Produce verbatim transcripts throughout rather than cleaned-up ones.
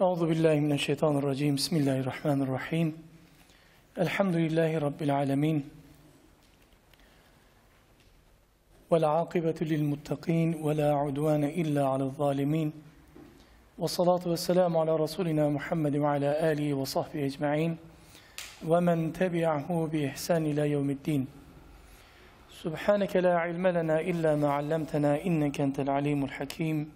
أعوذ بالله من الشيطان الرجيم بسم الله الرحمن الرحيم الحمد لله رب العالمين والعاقبة للمتقين ولا عدوان إلا على الظالمين والصلاة والسلام على رسولنا محمد وعلى آله وصحبه أجمعين ومن تبعه بإحسان إلى يوم الدين سبحانك لا علم لنا إلا ما علمتنا إنك أنت العليم الحكيم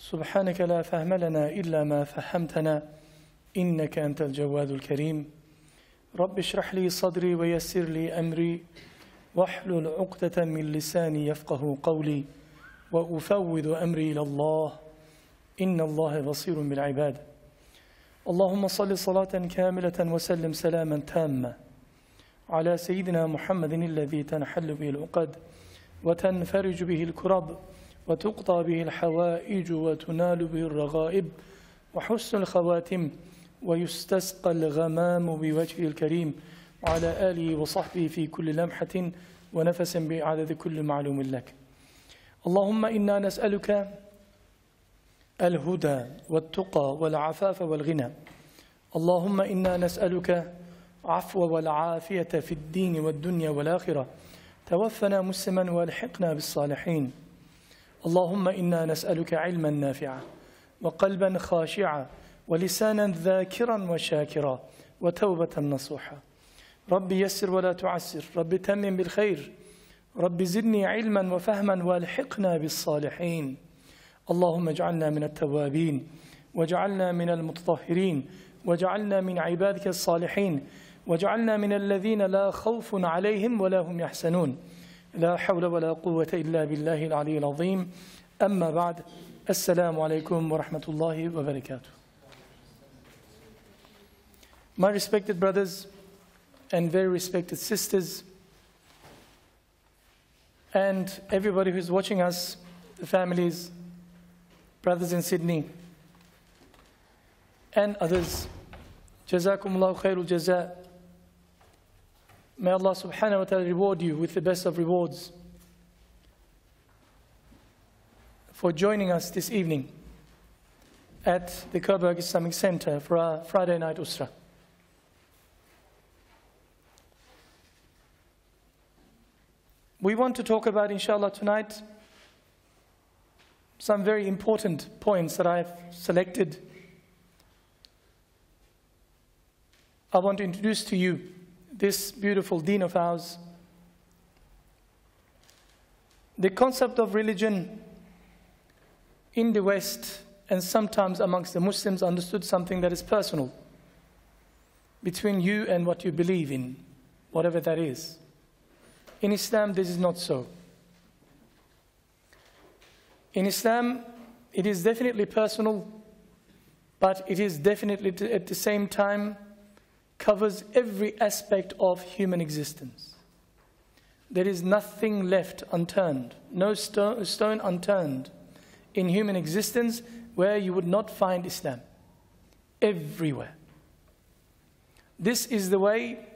سبحانك لا فهم لنا إلا ما فهمتنا إنك أنت الجواد الكريم رب اشرح لي صدري ويسر لي أمري واحلل عقدة من لساني يفقه قولي وأفوض أمري إلى الله إن الله بصير بالعباد اللهم صل صلاة كاملة وسلم سلاما تاما على سيدنا محمد الذي تنحل به العقد وتنفرج به الكرب وتقطع به الحوائج وتنال به الرغائب وحسن الخواتم ويستسقى الغمام بوجهه الكريم وعلى آله وصحبه في كل لمحة ونفس بعدد كل معلوم لك اللهم إنا نسألك الهدى والتقى والعفاف والغنى اللهم إنا نسألك عفو والعافية في الدين والدنيا والآخرة توفنا مسلما والحقنا بالصالحين اللهم إنا نسألك علما نافعا وقلبا خاشعا ولسانا ذاكرا وشاكرا وتوبة نصوحا ربي يسر ولا تعسر ربي تمم بالخير ربي زدني علما وفهما والحقنا بالصالحين اللهم اجعلنا من التوابين واجعلنا من المتطهرين واجعلنا من عبادك الصالحين واجعلنا من الذين لا خوف عليهم ولا هم يحزنون لا حول ولا قوة إلا بالله العلي العظيم أما بعد السلام عليكم ورحمة الله وبركاته. My respected brothers and very respected sisters and everybody who is watching us, the families, brothers in Sydney and others, Jazakumullahu khairul jaza. May Allah subhanahu wa ta'ala reward you with the best of rewards for joining us this evening at the Coburg Islamic Center for our Friday night Usra. We want to talk about, inshallah, tonight some very important points that I've selected. I want to introduce to you this beautiful deen of ours. The concept of religion in the West and sometimes amongst the Muslims understood something that is personal between you and what you believe in, whatever that is. In Islam, this is not so. In Islam, it is definitely personal, but it is definitely at the same time covers every aspect of human existence. There is nothing left unturned, no sto- stone unturned in human existence where you would not find Islam. Everywhere. This is the way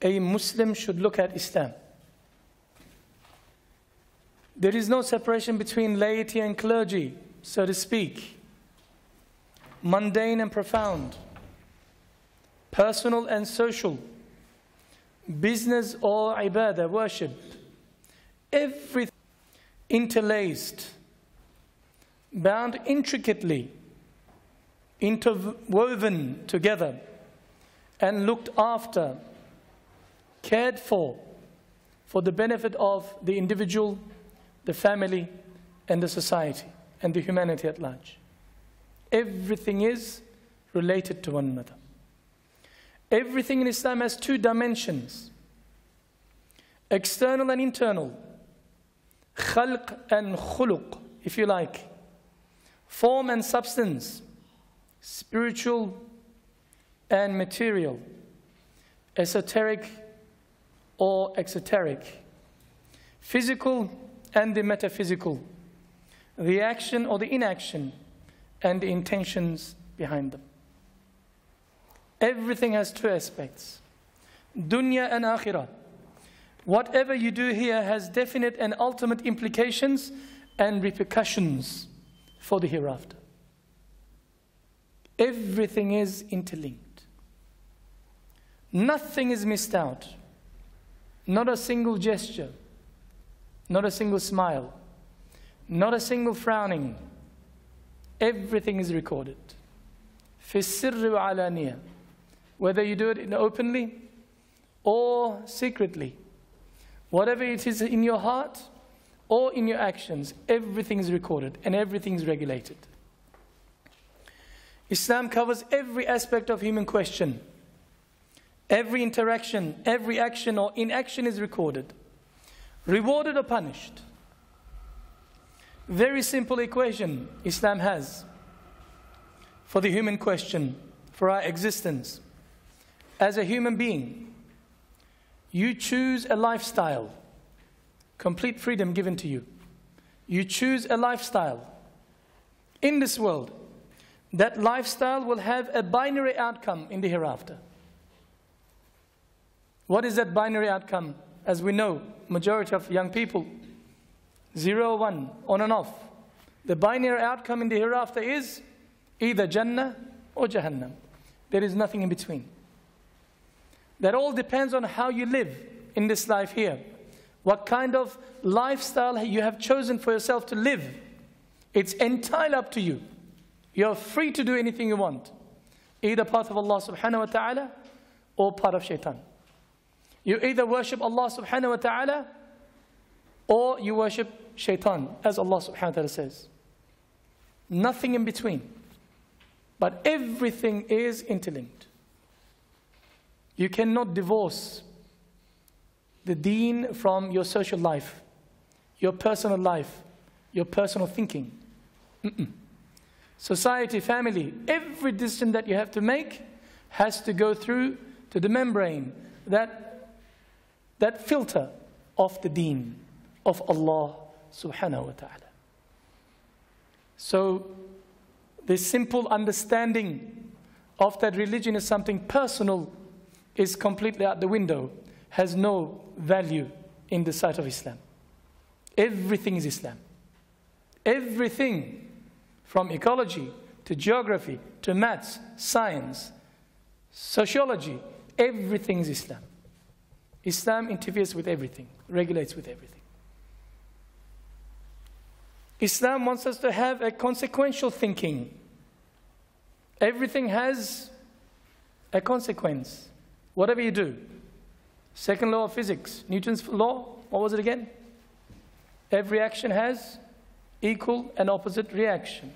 a Muslim should look at Islam. There is no separation between laity and clergy, so to speak, mundane and profound, personal and social, business or ibadah, worship, everything interlaced, bound intricately, interwoven together, and looked after, cared for, for the benefit of the individual, the family, and the society, and the humanity at large. Everything is related to one another. Everything in Islam has two dimensions, external and internal, khalq and khuluq, if you like, form and substance, spiritual and material, esoteric or exoteric, physical and the metaphysical, the action or the inaction, and the intentions behind them. Everything has two aspects, dunya and akhirah. Whatever you do here has definite and ultimate implications and repercussions for the hereafter. Everything is interlinked. Nothing is missed out. Not a single gesture. Not a single smile. Not a single frowning. Everything is recorded. فِي السِّرِّ وَعَلَانِيَةٍ. Whether you do it openly or secretly. Whatever it is in your heart or in your actions, everything is recorded and everything is regulated. Islam covers every aspect of human question. Every interaction, every action or inaction is recorded, rewarded or punished. Very simple equation Islam has for the human question, for our existence. As a human being, you choose a lifestyle, complete freedom given to you. You choose a lifestyle in this world. That lifestyle will have a binary outcome in the hereafter. What is that binary outcome? As we know, majority of young people, zero, one, on and off. The binary outcome in the hereafter is either Jannah or Jahannam. There is nothing in between. That all depends on how you live in this life here. What kind of lifestyle you have chosen for yourself to live. It's entirely up to you. You're free to do anything you want. Either path of Allah subhanahu wa ta'ala or part of shaitan. You either worship Allah subhanahu wa ta'ala or you worship shaitan, as Allah subhanahu wa ta'ala says. Nothing in between. But everything is interlinked. You cannot divorce the deen from your social life, your personal life, your personal thinking. Mm-mm. Society, family, every decision that you have to make has to go through to the membrane, that, that filter of the deen of Allah subhanahu wa ta'ala. So this simple understanding of that religion is something personal is completely out the window, has no value in the sight of Islam. Everything is Islam. Everything. From ecology, to geography, to maths, science, sociology, everything is Islam. Islam interferes with everything, regulates with everything. Islam wants us to have a consequential thinking. Everything has a consequence, whatever you do. Second law of physics, Newton's law, what was it again? Every action has equal and opposite reaction.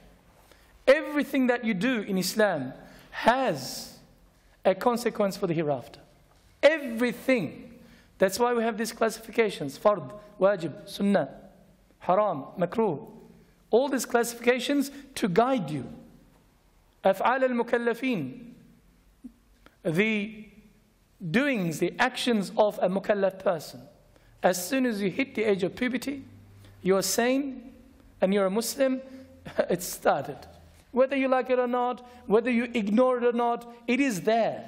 Everything that you do in Islam has a consequence for the hereafter. Everything. That's why we have these classifications. Fard, wajib, sunnah, haram, makruh. All these classifications to guide you. Af'al al-mukallafin. The doings, the actions of a mukallaf person. As soon as you hit the age of puberty, you are sane, and you're a Muslim, it started. Whether you like it or not, whether you ignore it or not, it is there.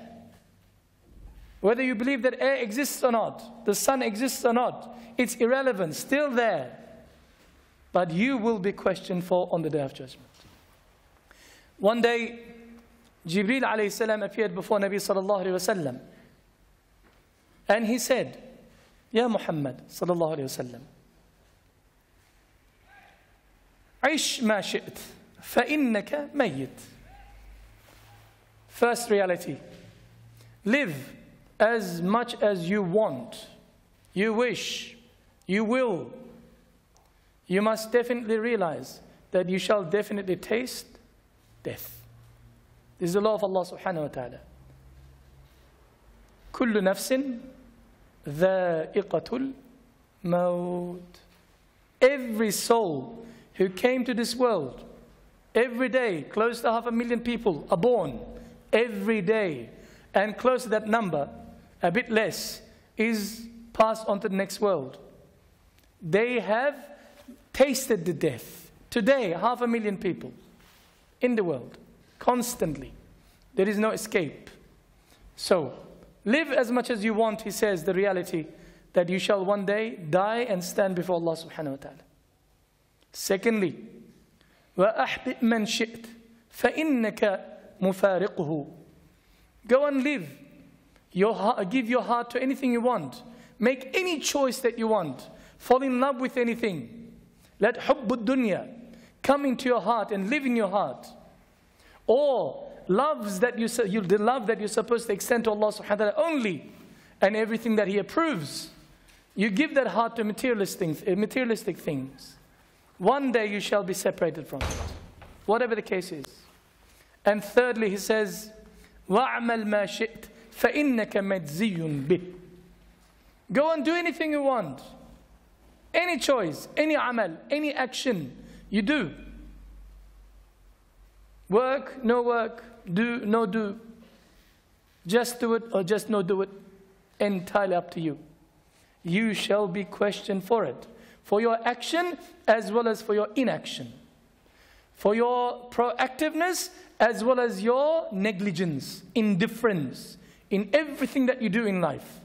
Whether you believe that air exists or not, the sun exists or not, it's irrelevant, still there. But you will be questioned for on the Day of Judgment. One day, Jibreel alayhi salam appeared before Nabi sallallahu alayhi wa sallam. And he said, Ya Muhammad sallallahu alayhi wa sallam, عِشْ مَا شِئْتْ فَإِنَّكَ مَيِّتْ. First reality. Live as much as you want, you wish, you will. You must definitely realize that you shall definitely taste death. This is the law of Allah subhanahu wa ta'ala. كُلُّ نَفْسٍ ذَائِقَةُ الْمَوْتِ. Every soul who came to this world, every day, close to half a million people are born, every day, and close to that number, a bit less, is passed on to the next world. They have tasted the death. Today, half a million people in the world, constantly. There is no escape. So, live as much as you want, he says, the reality that you shall one day die and stand before Allah subhanahu wa ta'ala. Secondly, وَأَحْبِئْ مَنْ شِئْتْ فَإِنَّكَ مفارقه. Go and live. Your heart, give your heart to anything you want. Make any choice that you want. Fall in love with anything. Let hubbud dunya come into your heart and live in your heart. Or loves that you, you the love that you're supposed to extend to Allah subhanahu wa ta'ala only, and everything that He approves. You give that heart to materialist things, materialistic things. One day you shall be separated from it, whatever the case is. And thirdly, he says, وَعْمَلْ مَا شِئْتْ فَإِنَّكَ مَجْزِيٌ بِهِ. Go and do anything you want. Any choice, any amal, any action you do. Work, no work, do, no do. Just do it or just no do it. Entirely up to you. You shall be questioned for it. For your action as well as for your inaction. For your proactiveness as well as your negligence, indifference in everything that you do in life.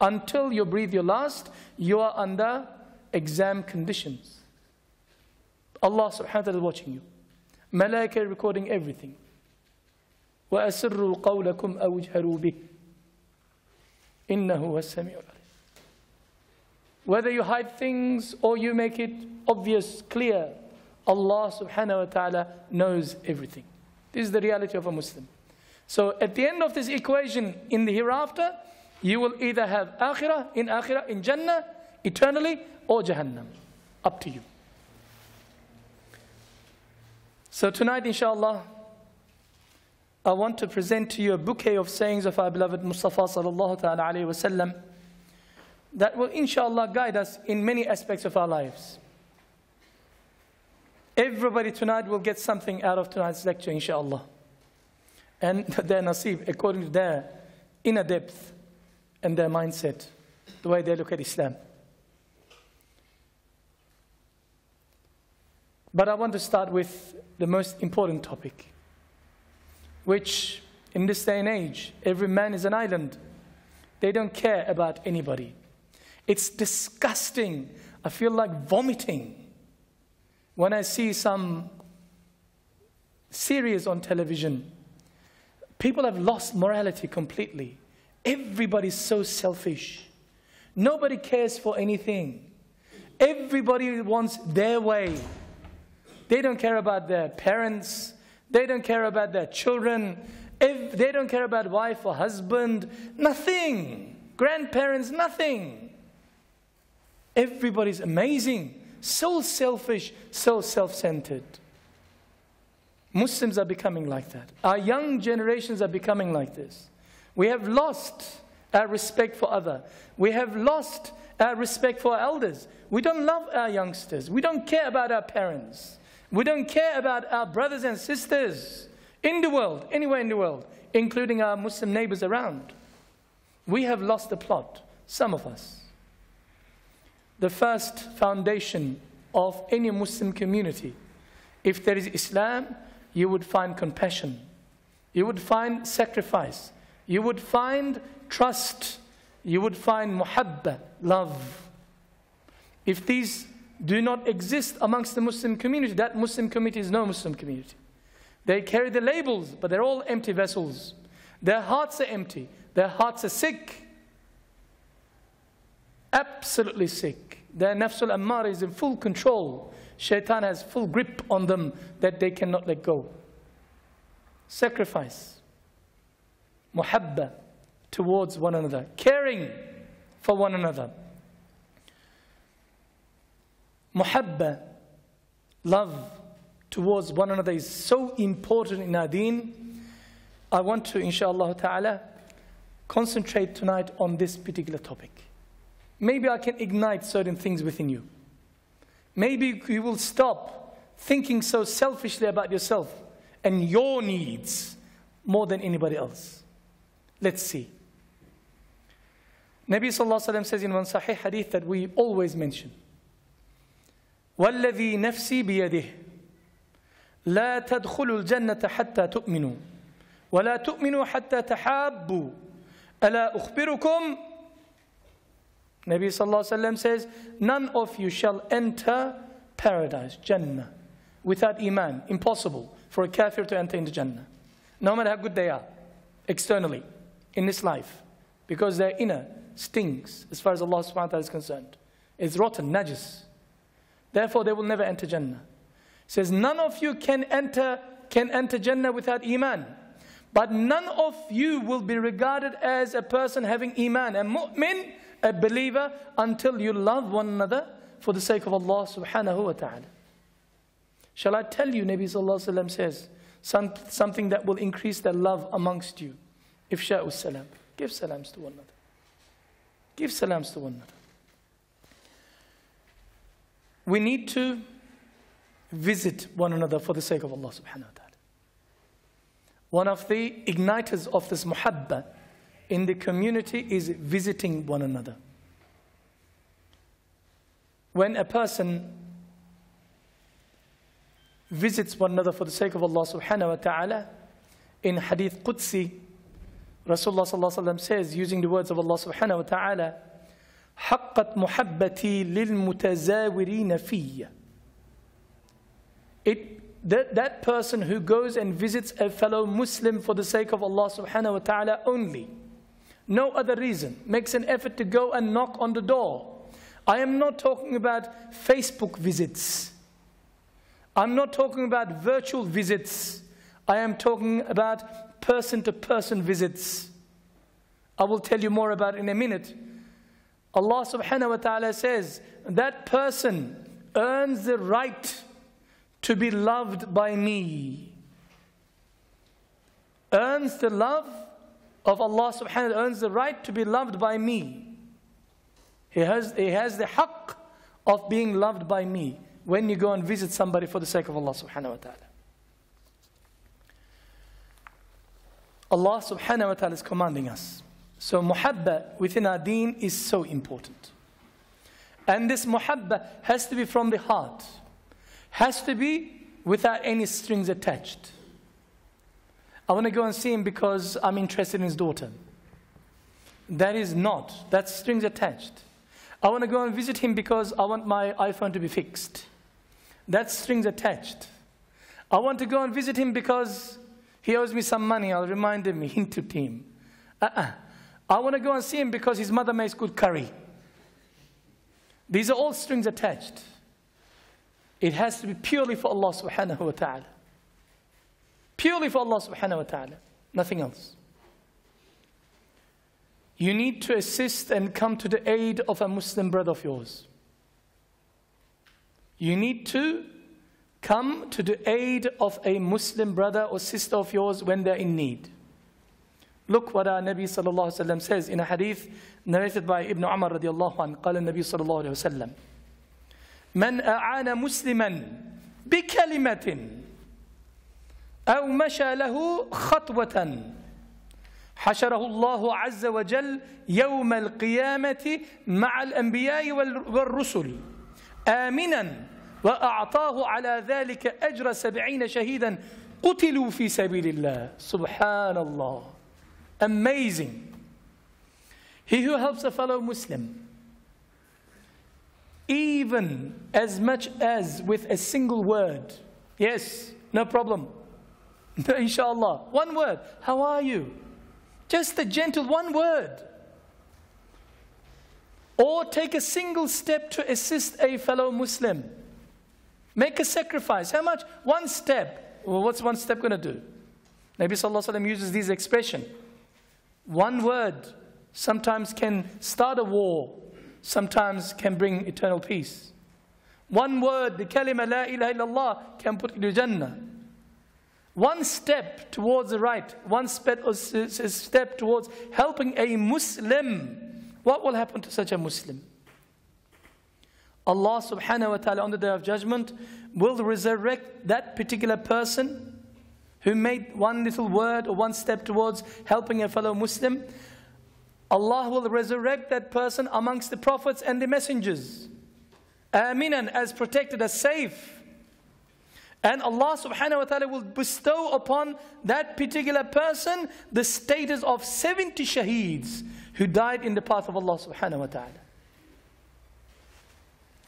Until you breathe your last, you are under exam conditions. Allah subhanahu wa ta'ala is watching you. Malaika recording everything. وَأَسِرُّوا قَوْلَكُمْ أَوْ اجْهَرُوا بِهِ إِنَّهُ هُوَ السَّمِيعُ الْعَلِيمُ. Whether you hide things or you make it obvious, clear, Allah subhanahu wa ta'ala knows everything. This is the reality of a Muslim. So at the end of this equation in the hereafter, you will either have akhirah, in akhirah, in Jannah, eternally, or Jahannam. Up to you. So tonight, inshallah, I want to present to you a bouquet of sayings of our beloved Mustafa sallallahu ta'ala alayhi wa sallam that will, inshallah, guide us in many aspects of our lives. Everybody tonight will get something out of tonight's lecture, inshallah. And their nasib, according to their inner depth and their mindset, the way they look at Islam. But I want to start with the most important topic, which in this day and age, every man is an island. They don't care about anybody. It's disgusting. I feel like vomiting when I see some series on television. People have lost morality completely. Everybody's so selfish. Nobody cares for anything. Everybody wants their way. They don't care about their parents. They don't care about their children. If they don't care about wife or husband, nothing. Grandparents, nothing. Everybody's amazing. So selfish, so self-centered. Muslims are becoming like that. Our young generations are becoming like this. We have lost our respect for others. We have lost our respect for our elders. We don't love our youngsters. We don't care about our parents. We don't care about our brothers and sisters. In the world, anywhere in the world, including our Muslim neighbors around. We have lost the plot, some of us. The first foundation of any Muslim community, if there is Islam, you would find compassion. You would find sacrifice. You would find trust. You would find muhabba, love. If these do not exist amongst the Muslim community, that Muslim community is no Muslim community. They carry the labels, but they're all empty vessels. Their hearts are empty. Their hearts are sick. Absolutely sick. Their nafsul ammara is in full control. Shaitan has full grip on them that they cannot let go. Sacrifice. Muhabba towards one another. Caring for one another. Muhabba, love towards one another is so important in our deen. I want to, inshaAllah ta'ala, concentrate tonight on this particular topic. Maybe I can ignite certain things within you. Maybe you will stop thinking so selfishly about yourself and your needs more than anybody else. Let's see. Nabi sallallahu alayhi wa sallam says in one sahih hadith that we always mention, وَالَّذِي نَفْسِي بِيَدِهِ لا تدخلوا الجنة حتى تؤمنوا ولا تؤمنوا حتى تحابوا ألا أخبركم. Nabi sallallahu alayhi wa sallam says, none of you shall enter paradise, Jannah, without Iman. Impossible for a kafir to enter into Jannah. no matter how good they are externally in this life, because their inner stinks as far as Allah subhanahu wa ta'ala is concerned. It's rotten, najis. Therefore they will never enter Jannah. It says, none of you can enter, can enter Jannah without Iman. But none of you will be regarded as a person having Iman, a mu'min, a believer, until you love one another for the sake of Allah subhanahu wa ta'ala. Shall I tell you, Nabi sallallahu alayhi wa sallam says, some, something that will increase their love amongst you. Ifsha'u salam. Give salams to one another. Give salams to one another. We need to visit one another for the sake of Allah subhanahu wa ta'ala. One of the igniters of this muhabba in the community is visiting one another. When a person visits one another for the sake of Allah subhanahu wa ta'ala, in Hadith Qudsi, Rasulullah sallallahu alayhi wa sallam says, using the words of Allah subhanahu wa ta'ala, حَقَّتْ مُحَبَّتِي لِلْمُتَزَاوِرِينَ فِيَّ. It, that, that person who goes and visits a fellow Muslim for the sake of Allah subhanahu wa ta'ala only, no other reason, makes an effort to go and knock on the door. I am not talking about Facebook visits. I'm not talking about virtual visits. I am talking about person-to-person visits. I will tell you more about it in a minute. Allah subhanahu wa ta'ala says, that person earns the right to be loved by me. Earns the love of Allah subhanahu wa ta'ala, earns the right to be loved by me. He has, he has the haqq of being loved by me when you go and visit somebody for the sake of Allah subhanahu wa ta'ala. Allah subhanahu wa ta'ala is commanding us. So muhabba within our deen is so important. And this muhabba has to be from the heart. Has to be without any strings attached. I want to go and see him because I'm interested in his daughter. That is not. That's strings attached. I want to go and visit him because I want my iPhone to be fixed. That's strings attached. I want to go and visit him because he owes me some money. I'll remind him, hint it to him. Uh-uh. I want to go and see him because his mother makes good curry. These are all strings attached. It has to be purely for Allah subhanahu wa ta'ala. Purely for Allah subhanahu wa ta'ala. Nothing else. You need to assist and come to the aid of a Muslim brother of yours. You need to come to the aid of a Muslim brother or sister of yours when they're in need. Look what our Nabi sallallahu alayhi wa sallam says in a hadith narrated by Ibn Umar radiallahu anhu. قال النبي صلى الله عليه وسلم من أعان مسلما بكلمة أو مشى له خطوة حشره الله عز وجل يوم القيامة مع الأنبياء والرسل آمنا وأعطاه على ذلك أجر سبعين شهيدا قتلوا في سبيل الله. سبحان الله. Amazing. He who helps a fellow Muslim, even as much as with a single word. Yes, no problem. Inshallah. One word. How are you? Just a gentle one word. Or take a single step to assist a fellow Muslim. Make a sacrifice. How much? One step. Well, what's one step going to do? Nabi sallallahu alayhi wa sallam uses this expression. One word sometimes can start a war. Sometimes can bring eternal peace. One word, the kalima la ilaha illallah, can put you to Jannah. One step towards the right, one step towards helping a Muslim. What will happen to such a Muslim? Allah subhanahu wa ta'ala on the Day of Judgment will resurrect that particular person who made one little word or one step towards helping a fellow Muslim. Allah will resurrect that person amongst the prophets and the messengers. Aminan, as protected, as safe. And Allah subhanahu wa ta'ala will bestow upon that particular person the status of seventy shaheeds who died in the path of Allah subhanahu wa ta'ala.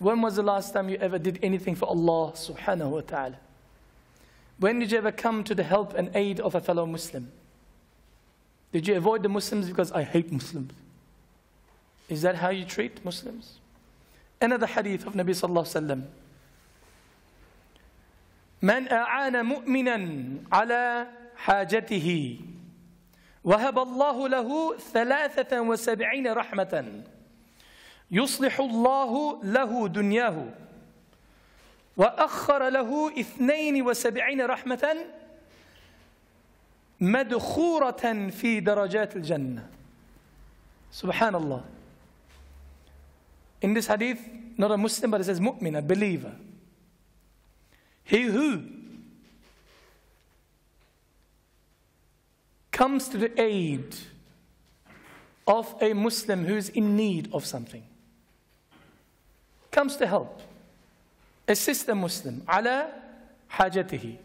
When was the last time you ever did anything for Allah subhanahu wa ta'ala? When did you ever come to the help and aid of a fellow Muslim? Did you avoid the Muslims because I hate Muslims? Is that how you treat Muslims? Another hadith of Nabi sallallahu alaihi wasallam. من أعان مؤمنا على حاجته وهب الله له ثلاثة وسبعين رحمة يصلح الله له دنياه وأخر له اثنين وسبعين رحمة مدخورة في درجات الجنة. سبحان الله. In this hadith, not a Muslim, but it says mu'min, a believer. He who comes to the aid of a Muslim who is in need of something, comes to help, assist a Muslim, ala hajatihi.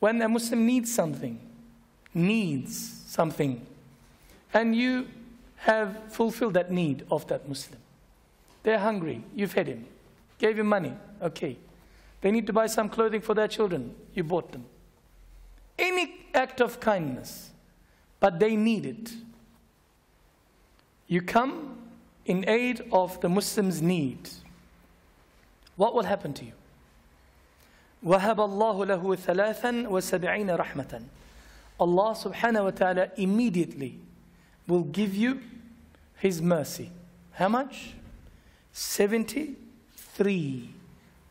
When a Muslim needs something, needs something, and you have fulfilled that need of that Muslim. They're hungry, you fed him, gave him money, okay. They need to buy some clothing for their children. You bought them. Any act of kindness, but they need it. You come in aid of the Muslim's need. What will happen to you? وَهَبَ اللَّهُ لَهُ ثَلَاثًا وَسَبْعِينَ رَحْمَةً. Allah subhanahu wa ta'ala immediately will give you His mercy. How much? seventy-three.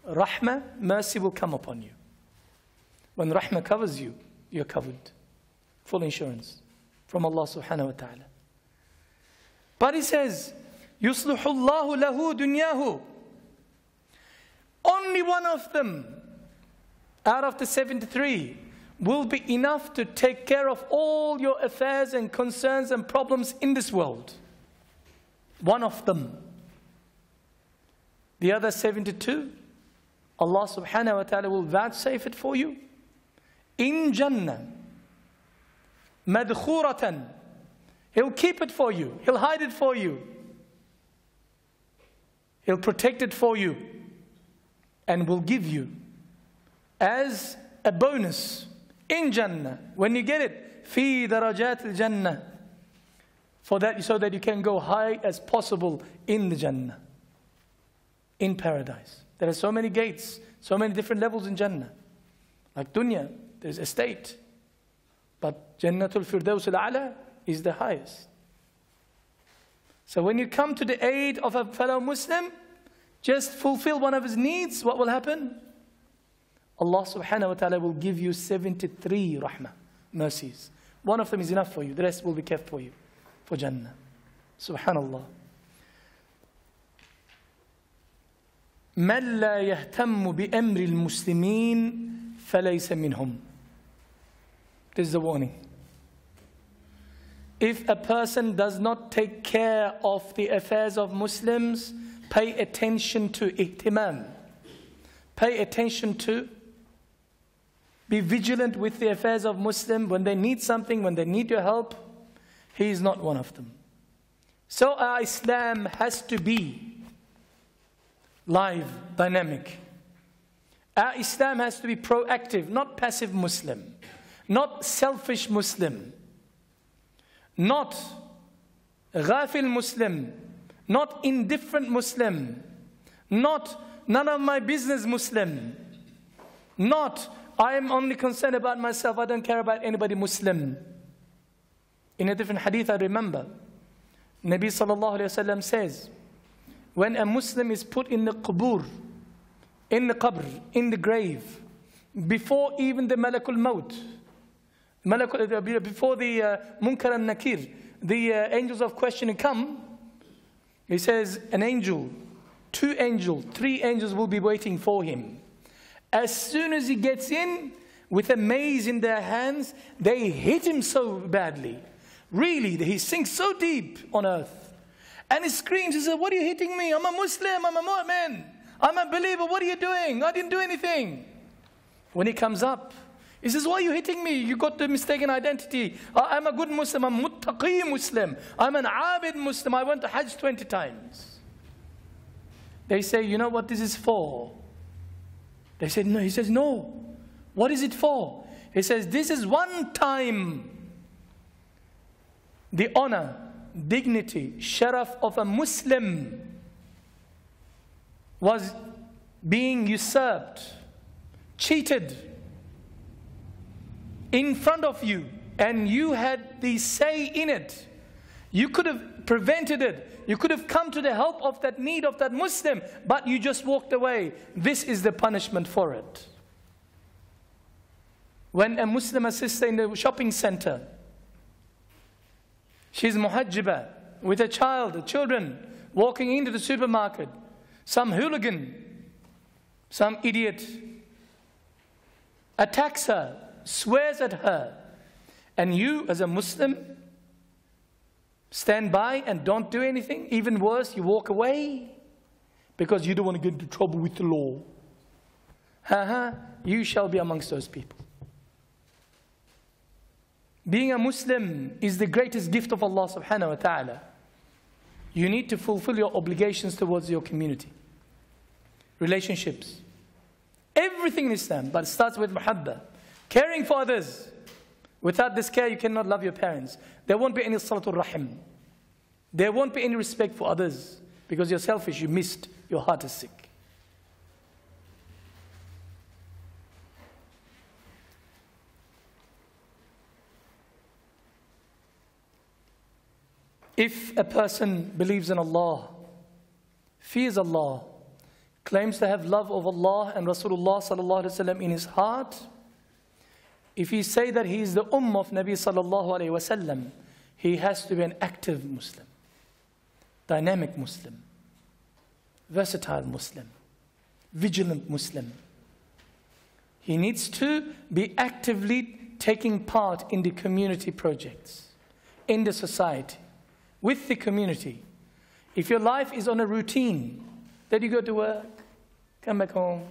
Rahmah, mercy will come upon you. When Rahmah covers you, you're covered. Full insurance from Allah subhanahu wa ta'ala. But He says, يُصْلُحُ اللَّهُ لَهُ دُنْيَاهُ. Only one of them out of the seventy-three will be enough to take care of all your affairs and concerns and problems in this world. One of them. The other seventy-two, Allah subhanahu wa ta'ala will vouchsafe it for you in Jannah. Madkhuratan. He'll keep it for you. He'll hide it for you. He'll protect it for you and will give you as a bonus in Jannah. When you get it, fi darajat al-Jannah. For that, so that you can go high as possible in the Jannah, in paradise. There are so many gates, so many different levels in Jannah. Like dunya, there's estate. But Jannatul Firdaus al-A'la is the highest. So when you come to the aid of a fellow Muslim, just fulfill one of his needs, what will happen? Allah subhanahu wa ta'ala will give you seventy-three rahmah, mercies. One of them is enough for you, the rest will be kept for you, for Jannah. Subhanallah. من لا يهتم بأمر المسلمين فليس منهم. This is the warning. If a person does not take care of the affairs of Muslims, pay attention to ihtimam. Pay attention to, be vigilant with the affairs of Muslims. When they need something, when they need your help, he is not one of them. So our Islam has to be live, dynamic. Our Islam has to be proactive, not passive Muslim, not selfish Muslim, not ghafil Muslim, not indifferent Muslim, not none of my business Muslim, not I am only concerned about myself, I don't care about anybody Muslim. In a different hadith I remember, Nabi sallallahu alayhi wa sallam says, when a Muslim is put in the qubur, in the qabr, in the grave, before even the malakul maut, malakul, before the uh, munkar and nakir, the uh, angels of questioning come, he says an angel, two angels, three angels will be waiting for him. As soon as he gets in, with a mace in their hands, they hit him so badly. Really, he sinks so deep on earth. And he screams, he says, what are you hitting me? I'm a Muslim, I'm a mu'min, I'm a believer, what are you doing? I didn't do anything. When he comes up, he says, why are you hitting me? You got the mistaken identity. I'm a good Muslim, I'm a muttaqi Muslim, I'm an abid Muslim, I went to Hajj twenty times. They say, you know what this is for? They said, no. He says, no. What is it for? He says, this is one time the honor, dignity, sharaf of a Muslim was being usurped, cheated in front of you, and you had the say in it. You could have prevented it. You could have come to the help of that need of that Muslim, but you just walked away. This is the punishment for it. When a Muslim sister in the shopping center, she's muhajjiba with a child, children, walking into the supermarket, some hooligan, some idiot, attacks her, swears at her, and you as a Muslim stand by and don't do anything. Even worse, you walk away because you don't want to get into trouble with the law. Haha, you shall be amongst those people. Being a Muslim is the greatest gift of Allah subhanahu wa ta'ala. You need to fulfill your obligations towards your community, relationships, everything in Islam, but it starts with muhabba, caring for others. Without this care, you cannot love your parents. There won't be any salatul rahim. There won't be any respect for others because you're selfish, you missed, your heart is sick. If a person believes in Allah, fears Allah, claims to have love of Allah and Rasulullah sallallahu alaihi wasallam in his heart, if he say that he is the ummah of Nabi sallallahu alaihi wasallam, he has to be an active Muslim, dynamic Muslim, versatile Muslim, vigilant Muslim. He needs to be actively taking part in the community projects, in the society, with the community. If your life is on a routine, that you go to work, come back home,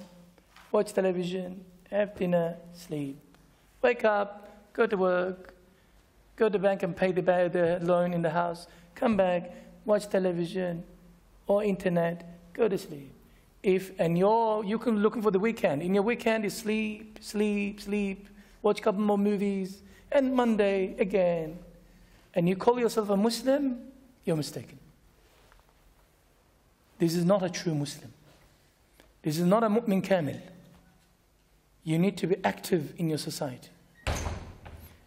watch television, have dinner, sleep, wake up, go to work, go to the bank and pay the, the loan in the house, come back, watch television or internet, go to sleep. If, and you're, you can looking for the weekend. In your weekend, you sleep, sleep, sleep, watch a couple more movies, and Monday again. And you call yourself a Muslim, you're mistaken. This is not a true Muslim. This is not a mu'min kamil. You need to be active in your society.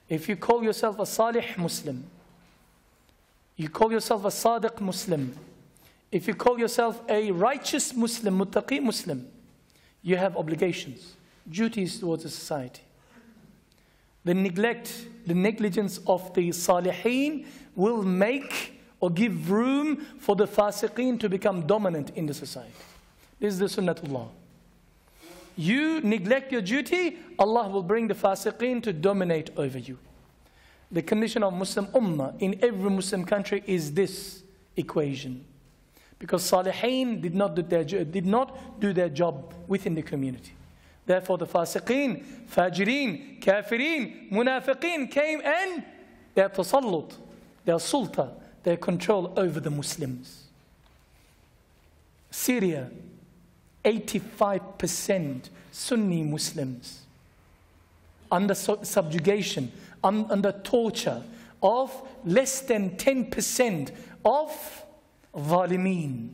If you call yourself a salih Muslim, you call yourself a sadiq Muslim, if you call yourself a righteous Muslim, muttaqi Muslim, you have obligations, duties towards the society. The neglect, the negligence of the salihin will make or give room for the fasiqeen to become dominant in the society. This is the sunnatullah. You neglect your duty, Allah will bring the fasiqeen to dominate over you. The condition of Muslim ummah in every Muslim country is this equation. Because salihin did not do their, did not do their job within the community. Therefore, the fasiqeen, fajireen, kafirin, munafiqeen came and their tasallut, their sulta, their control over the Muslims. Syria, eighty-five percent Sunni Muslims under subjugation, un under torture of less than ten percent of zalimeen.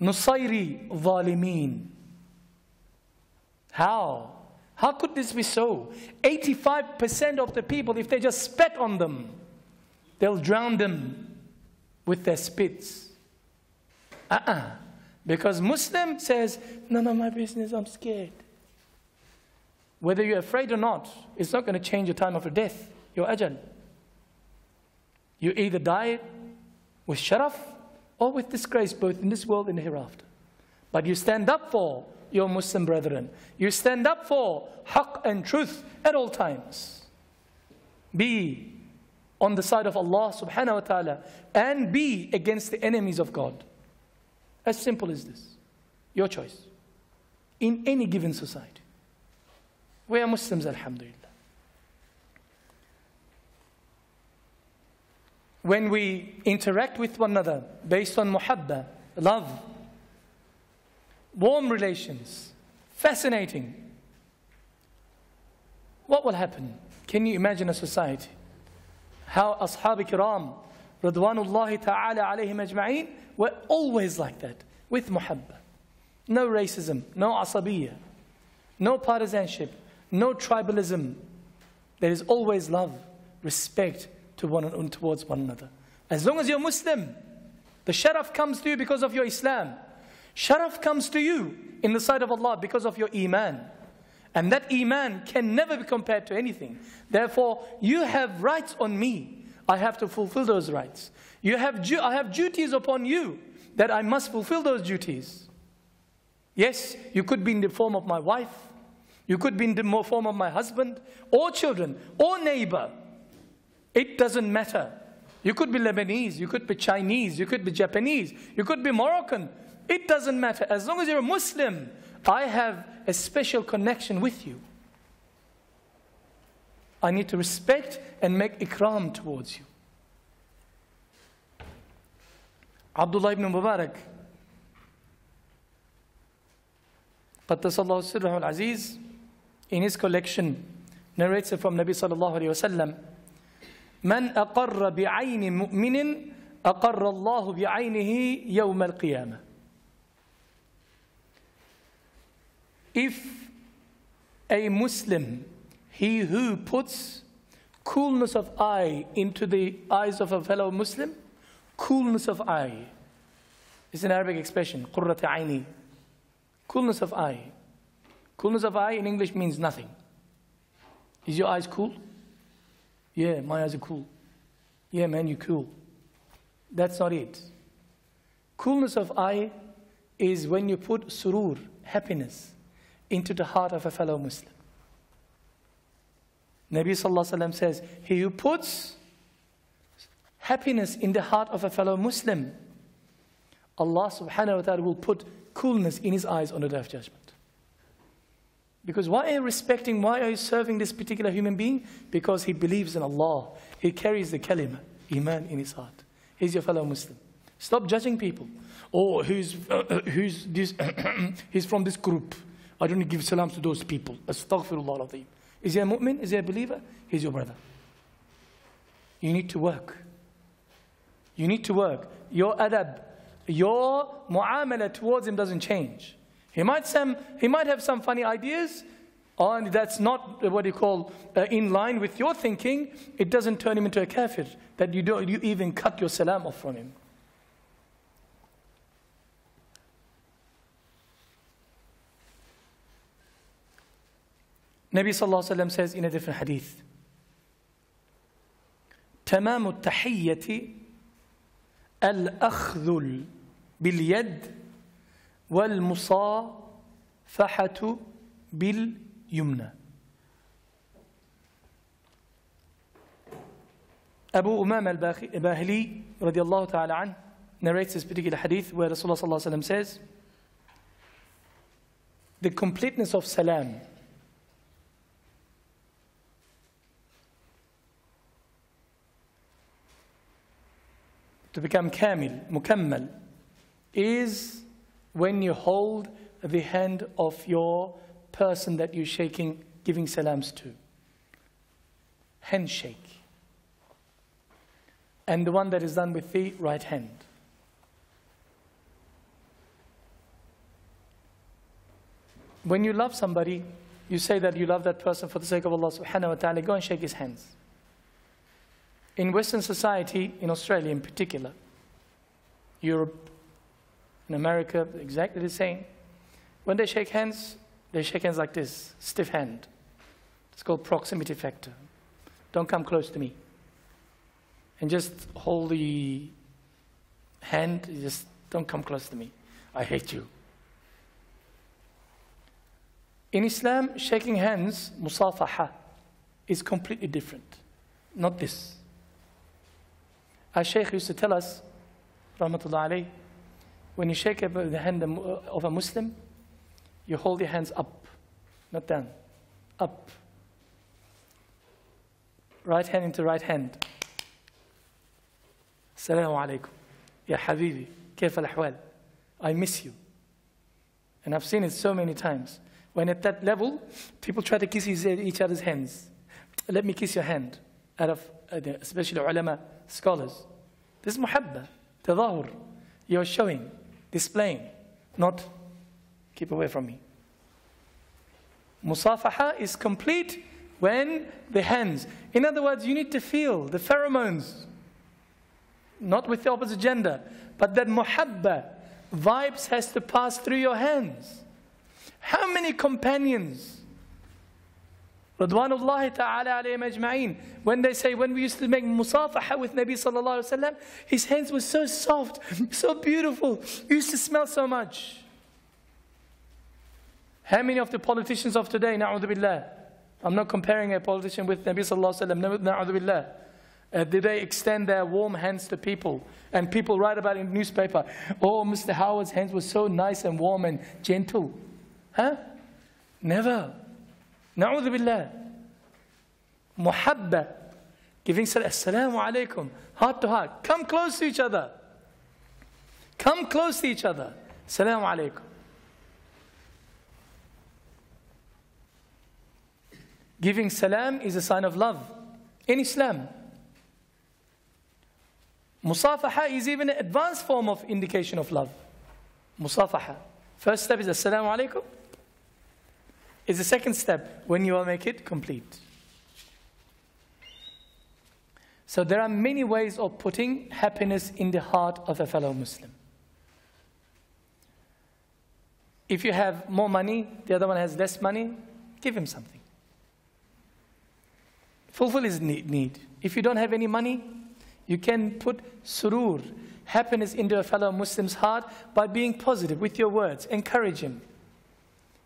Nusayri zalimeen. How? How could this be so? eighty-five percent of the people, if they just spat on them, they'll drown them with their spits. Uh-uh. Because Muslim says, none of my business, I'm scared. Whether you're afraid or not, it's not going to change your time of your death, your ajal. You either die with sharaf or with disgrace, both in this world and hereafter. But you stand up for your Muslim brethren. You stand up for haqq and truth at all times. Be on the side of Allah subhanahu wa ta'ala and be against the enemies of God. As simple as this. Your choice. In any given society. We are Muslims, alhamdulillah. When we interact with one another based on muhabba, love, warm relations, Fascinating. What will happen? Can you imagine a society? How Ashab Kiram, Radwanullahi Ta'ala alayhim ajma'een, were always like that, with muhabba. No racism, no asabiyya, no partisanship, no tribalism. There is always love, respect to one and towards one another. As long as you're Muslim, the sharaf comes to you because of your Islam. Sharaf comes to you in the sight of Allah because of your iman. And that iman can never be compared to anything. Therefore, you have rights on me. I have to fulfill those rights. You have du- I have duties upon you that I must fulfill those duties. Yes, you could be in the form of my wife. You could be in the form of my husband, or children, or neighbor. It doesn't matter. You could be Lebanese. You could be Chinese. You could be Japanese. You could be Moroccan. It doesn't matter. As long as you're a Muslim, I have a special connection with you. I need to respect and make ikram towards you. Abdullah ibn Mubarak, Qaddasallahu sirrahu al-Aziz, in his collection, narrates it from Nabi sallallahu alayhi wasallam, "Man aqarra bi'ayni mu'minin, aqarra Allahu bi'aynihi yawm al-qiyamah." If a Muslim, he who puts coolness of eye into the eyes of a fellow Muslim, coolness of eye, it's an Arabic expression, qurrat aini, coolness of eye. Coolness of eye in English means nothing. Is your eyes cool? Yeah, my eyes are cool. Yeah, man, you're cool. That's not it. Coolness of eye is when you put surur, happiness, into the heart of a fellow Muslim. Nabi sallallahu alayhi wa sallam says, he who puts happiness in the heart of a fellow Muslim, Allah subhanahu wa ta'ala will put coolness in his eyes on the day of judgment. Because why are you respecting, why are you serving this particular human being? Because he believes in Allah. He carries the kalima, iman, in his heart. He's your fellow Muslim. Stop judging people. Oh, who's, uh, who's this, he's from this group. I don't give salams to those people. Astaghfirullah al-Azim. Is he a mu'min? Is he a believer? He's your brother. You need to work. You need to work. Your adab, your mu'amala towards him doesn't change. He might, some, he might have some funny ideas, and that's not what you call uh, in line with your thinking. It doesn't turn him into a kafir, that you, don't, you even cut your salam off from him. Nabi sallallahu alayhi wa sallam says in a different hadith, تمام التحية الأخذ باليد والمصافحة باليمنى. Abu Umama al-Bahili radiallahu ta'ala anhu narrates this particular hadith where Rasulullah sallallahu alayhi wa sallam says, the completeness of salam to become kamil, mukammal, is when you hold the hand of your person that you're shaking, giving salams to. Handshake. And the one that is done with the right hand. When you love somebody, you say that you love that person for the sake of Allah subhanahu wa ta'ala, go and shake his hands. In Western society, in Australia in particular, Europe, in America, exactly the same. When they shake hands, they shake hands like this, stiff hand. It's called proximity factor. Don't come close to me. And just hold the hand, just don't come close to me. I hate you. In Islam, shaking hands, musafaha, is completely different. Not this. Our Shaykh used to tell us, rahmatullah alayh, when you shake the hand of a Muslim, you hold your hands up, not down, up. Right hand into right hand. Assalamu alaikum. Ya habibi, kayf al-ahwal. I miss you. And I've seen it so many times. When at that level, people try to kiss each other's hands. Let me kiss your hand, out of especially ulama, scholars. This is muhabba, tadahur. You're showing, displaying, not keep away from me. Musafaha is complete when the hands. In other words, you need to feel the pheromones, not with the opposite gender, but that muhabba, vibes has to pass through your hands. How many companions, Radwanullahi ta'ala alayhim ajma'een, when they say, when we used to make musafaha with Nabi sallallahu alayhi wa sallam, his hands were so soft, so beautiful, used to smell so much. How many of the politicians of today, na'udhu billah, I'm not comparing a politician with Nabi sallallahu alayhi wa sallam, na'udhu billah, Uh, do they extend their warm hands to people? And people write about it in the newspaper, oh, Mister Howard's hands were so nice and warm and gentle. Huh? Never. Na'udhu billah. Muhabba. Giving salam, assalamu alaikum. Heart to heart. Come close to each other. Come close to each other. Assalamu alaikum. Giving salam is a sign of love in Islam. Musafaha is even an advanced form of indication of love. Musafaha. First step is Assalamu alaikum. It's the second step when you will make it complete. So there are many ways of putting happiness in the heart of a fellow Muslim. If you have more money, the other one has less money, give him something. Fulfill his need. If you don't have any money, you can put surur, happiness into a fellow Muslim's heart by being positive with your words. Encourage him.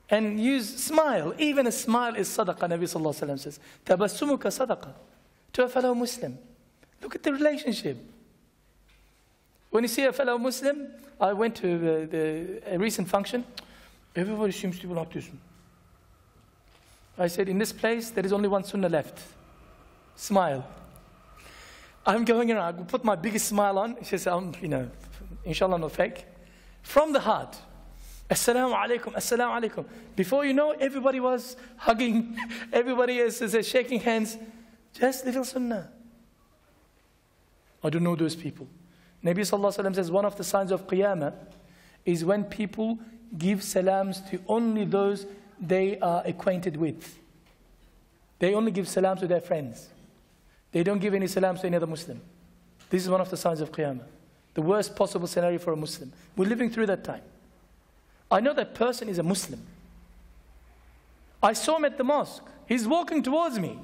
And use smile. Even a smile is sadaqah, Nabi sallallahu alayhi wa sallam says. Tabassumuka sadaqah. To a fellow Muslim. Look at the relationship. When you see a fellow Muslim, I went to the, the, a recent function. Everybody seems to be like this. I said, in this place, there is only one sunnah left. Smile. I'm going around, I put my biggest smile on. She says, I'm, you know, inshallah, not fake. From the heart. Assalamu alaikum, assalamu alaikum. Before you know, everybody was hugging. Everybody is, is, is shaking hands. Just little sunnah. I don't know those people. Nabi sallallahu alayhi wa sallam says, one of the signs of qiyamah is when people give salams to only those they are acquainted with. They only give salams to their friends. They don't give any salams to any other Muslim. This is one of the signs of Qiyamah. The worst possible scenario for a Muslim. We're living through that time. I know that person is a Muslim. I saw him at the mosque. He's walking towards me.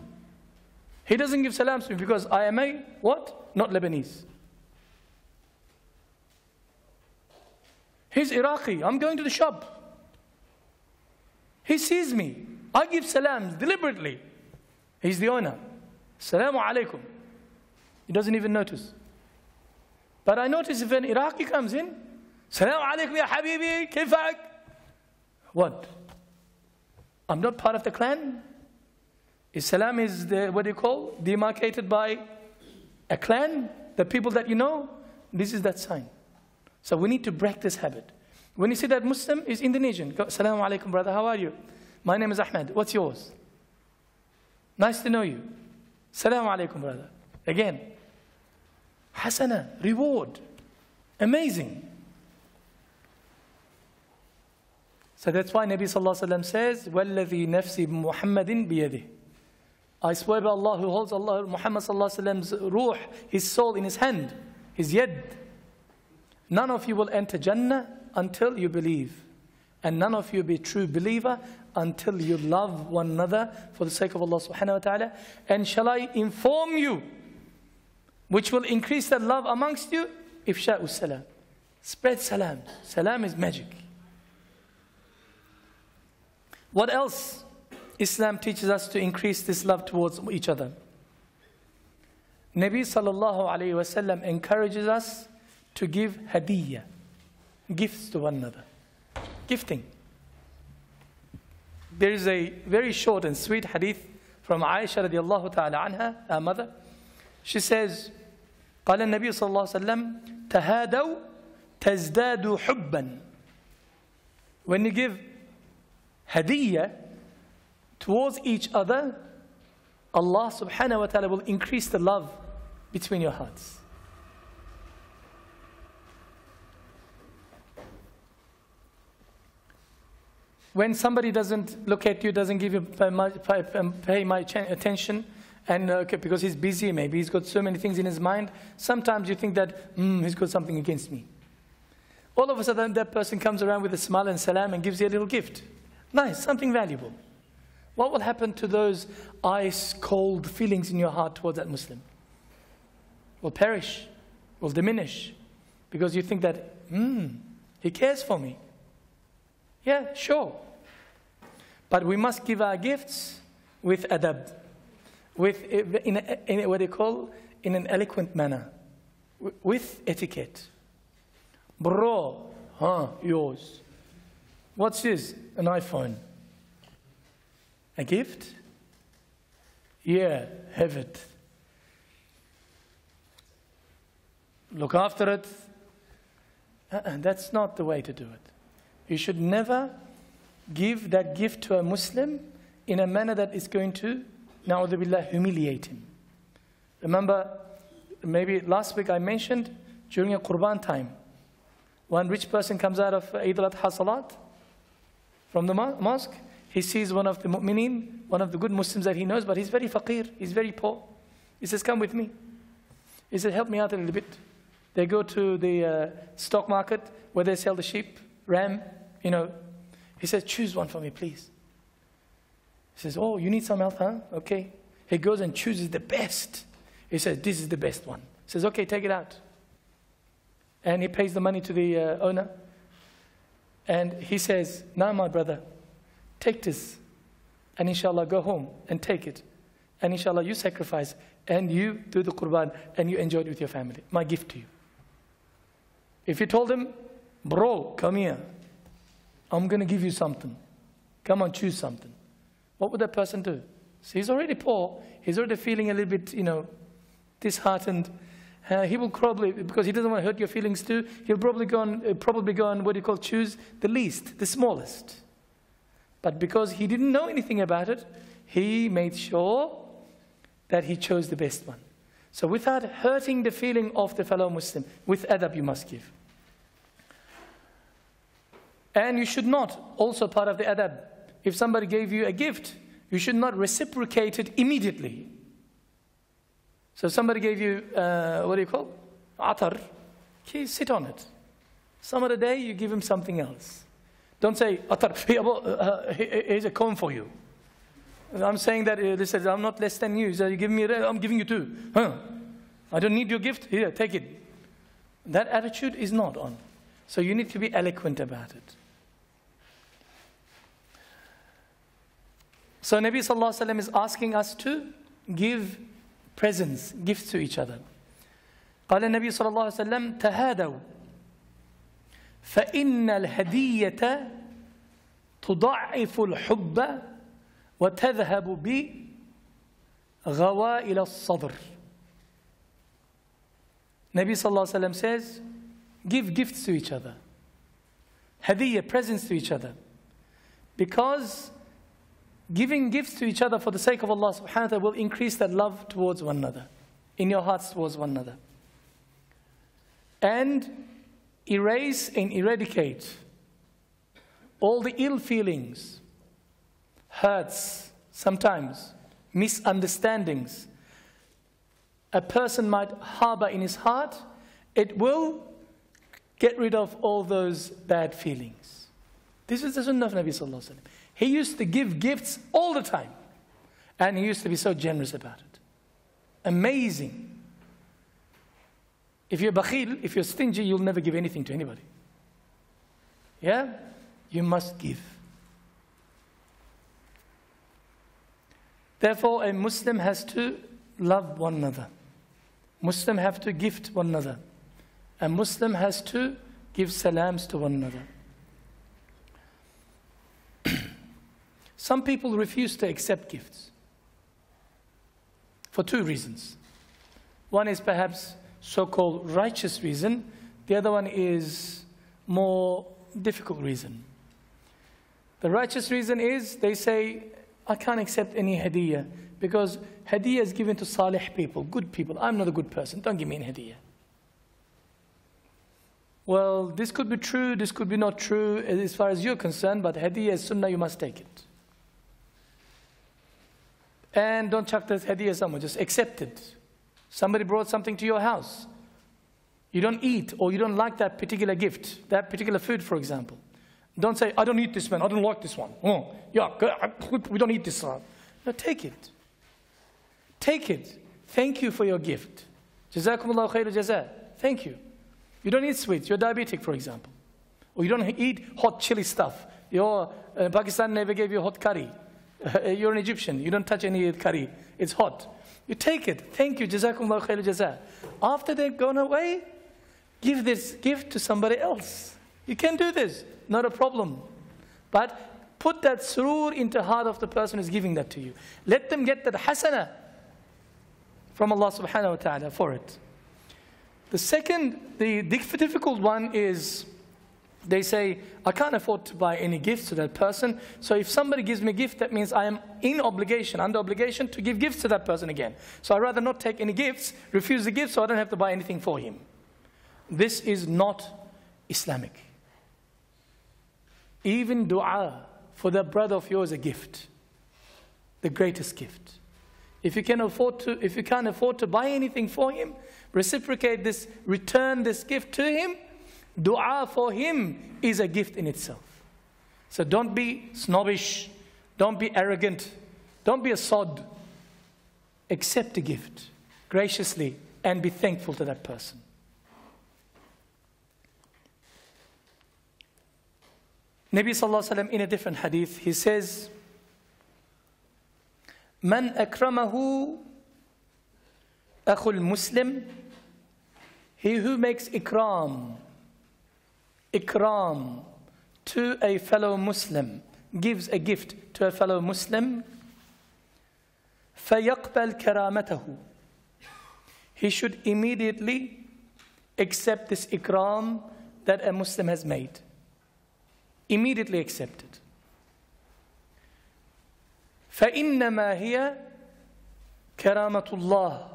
He doesn't give salams to me because I am a, what? Not Lebanese. He's Iraqi. I'm going to the shop. He sees me. I give salams deliberately. He's the owner. Assalamu alaikum. He doesn't even notice. But I notice if an Iraqi comes in, Assalamu alaikum ya habibi, kifak. What? I'm not part of the clan. Islam is the, what do you call, demarcated by a clan, the people that you know. This is that sign. So we need to break this habit. When you see that Muslim is Indonesian, go, Assalamu alaikum brother, how are you? My name is Ahmed, what's yours? Nice to know you. Salaam alaikum, brother. Again. Hasana, reward. Amazing. So that's why Nabi sallallahu alayhi wa sallam says, وَالَّذِي نَفْسِ مُحَمَّدٍ بِيَدِهِ. I swear by Allah who holds Allah, Muhammad sallallahu alayhi wa sallam's ruh, his soul in his hand, his yad. None of you will enter Jannah until you believe. And none of you be a true believer until you love one another for the sake of Allah subhanahu wa ta'ala. And shall I inform you, which will increase that love amongst you? Ifsha'u salam. Spread salam. Salam is magic. What else Islam teaches us to increase this love towards each other? Nabi sallallahu alayhi wa sallam encourages us to give hadiyah, gifts to one another. Gifting. There is a very short and sweet hadith from Aisha radiallahu ta'ala anha, her mother. She says, قال النبي صلى الله عليه وسلم تهادوا تزدادوا حبا. When you give hadiyah towards each other, Allah subhanahu wa ta'ala will increase the love between your hearts. When somebody doesn't look at you, doesn't give you pay much attention, and okay, because he's busy, maybe he's got so many things in his mind, sometimes you think that, mm, he's got something against me. All of a sudden, that person comes around with a smile and salam and gives you a little gift. Nice, something valuable. What will happen to those ice-cold feelings in your heart towards that Muslim? Will perish, will diminish, because you think that, hmm, he cares for me. Yeah, sure. But we must give our gifts with adab, with, in, a, in a, what they call, in an eloquent manner, with etiquette. Bro, huh, yours. What's this? An iPhone. A gift? Yeah, have it. Look after it. Uh-uh, that's not the way to do it. You should never give that gift to a Muslim in a manner that is going to, na'udhu billah, humiliate him. Remember, maybe last week I mentioned, during a Qurban time, one rich person comes out of Eid al-Adha Salat from the mosque. He sees one of the mu'mineen, one of the good Muslims that he knows, but he's very faqir, he's very poor. He says, come with me. He says, help me out a little bit. They go to the uh, stock market where they sell the sheep, ram, you know. He says, choose one for me, please. He says, oh, you need some help, huh? Okay. He goes and chooses the best. He says, this is the best one. He says, okay, take it out. And he pays the money to the uh, owner. And he says, now, my brother, take this. And inshallah, go home and take it. And inshallah, you sacrifice. And you do the Qurban. And you enjoy it with your family. My gift to you. If you told him, bro, come here. I'm going to give you something. Come on, choose something. What would that person do? So he's already poor. He's already feeling a little bit, you know, disheartened. Uh, he will probably, because he doesn't want to hurt your feelings too, he'll probably go on, uh, probably go on what you call choose the least, the smallest. But because he didn't know anything about it, he made sure that he chose the best one. So without hurting the feeling of the fellow Muslim, with adab you must give. And you should not, also part of the adab, if somebody gave you a gift, you should not reciprocate it immediately. So somebody gave you, uh, what do you call? Atar. Okay, sit on it. Some other day, you give him something else. Don't say, Atar, here's a comb for you. I'm saying that, uh, this is, I'm not less than you. So you give me, I'm giving you two. Huh? I don't need your gift. Here, take it. That attitude is not on. So you need to be eloquent about it. So Nabi Sallallahu Alaihi Wasallam is asking us to give presents, gifts to each other. قال النبي صلى الله عليه وسلم تهادوا فإن الهدية تضعف الحب وتذهب بغوائل الصدر. Nabi صلى الله عليه وسلم says, give gifts to each other, hadiyah, presents to each other, because giving gifts to each other for the sake of Allah subhanahu wa ta'ala will increase that love towards one another, in your hearts towards one another. And erase and eradicate all the ill feelings, hurts, sometimes misunderstandings a person might harbor in his heart. It will get rid of all those bad feelings. This is the sunnah of Nabi Sallallahu Alaihi Wasallam. He used to give gifts all the time. And he used to be so generous about it. Amazing. If you're bakhil, if you're stingy, you'll never give anything to anybody. Yeah? You must give. Therefore, a Muslim has to love one another. Muslim have to gift one another. A Muslim has to give salams to one another. Some people refuse to accept gifts for two reasons. One is perhaps so-called righteous reason. The other one is more difficult reason. The righteous reason is, they say, I can't accept any hadiyah, because hadiyah is given to salih people, good people. I'm not a good person, don't give me any hadiyah. Well, this could be true, this could be not true, as far as you're concerned, but hadiyah is sunnah, you must take it. And don't chuck this hadiyah somewhere, just accept it. Somebody brought something to your house. You don't eat, or you don't like that particular gift, that particular food, for example. Don't say, I don't eat this one, I don't like this one. Oh, yeah, we don't eat this one. No, take it. Take it. Thank you for your gift. Jazakumullahu khairu jazaa. Thank you. You don't eat sweets, you're diabetic, for example. Or you don't eat hot chili stuff. Your uh, Pakistan never gave you hot curry. Uh, you're an Egyptian, you don't touch any curry. It's hot. You take it. Thank you. Jazakumullahu khairu jazaa. After they've gone away, give this gift to somebody else. You can do this. Not a problem. But put that surur into the heart of the person who's giving that to you. Let them get that hasana from Allah subhanahu wa ta'ala for it. The second, the difficult one is, they say, I can't afford to buy any gifts to that person. So if somebody gives me a gift, that means I am in obligation, under obligation to give gifts to that person again. So I'd rather not take any gifts, refuse the gift so I don't have to buy anything for him. This is not Islamic. Even dua for the brother of yours is a gift, the greatest gift. If you can afford to, if you can't afford to buy anything for him, reciprocate this, return this gift to him. Dua for him is a gift in itself. So don't be snobbish, don't be arrogant, don't be a sod. Accept the gift graciously and be thankful to that person. Nabi sallallahu alayhi wa sallam, in a different hadith, he says, Man akramahu akhul muslim, he who makes ikram, ikram to a fellow Muslim, gives a gift to a fellow Muslim, fayaqbal karamatahu, he should immediately accept this ikram that a Muslim has made. Immediately accepted. فَإِنَّمَا هِيَ كَرَامَةُ اللَّهِ,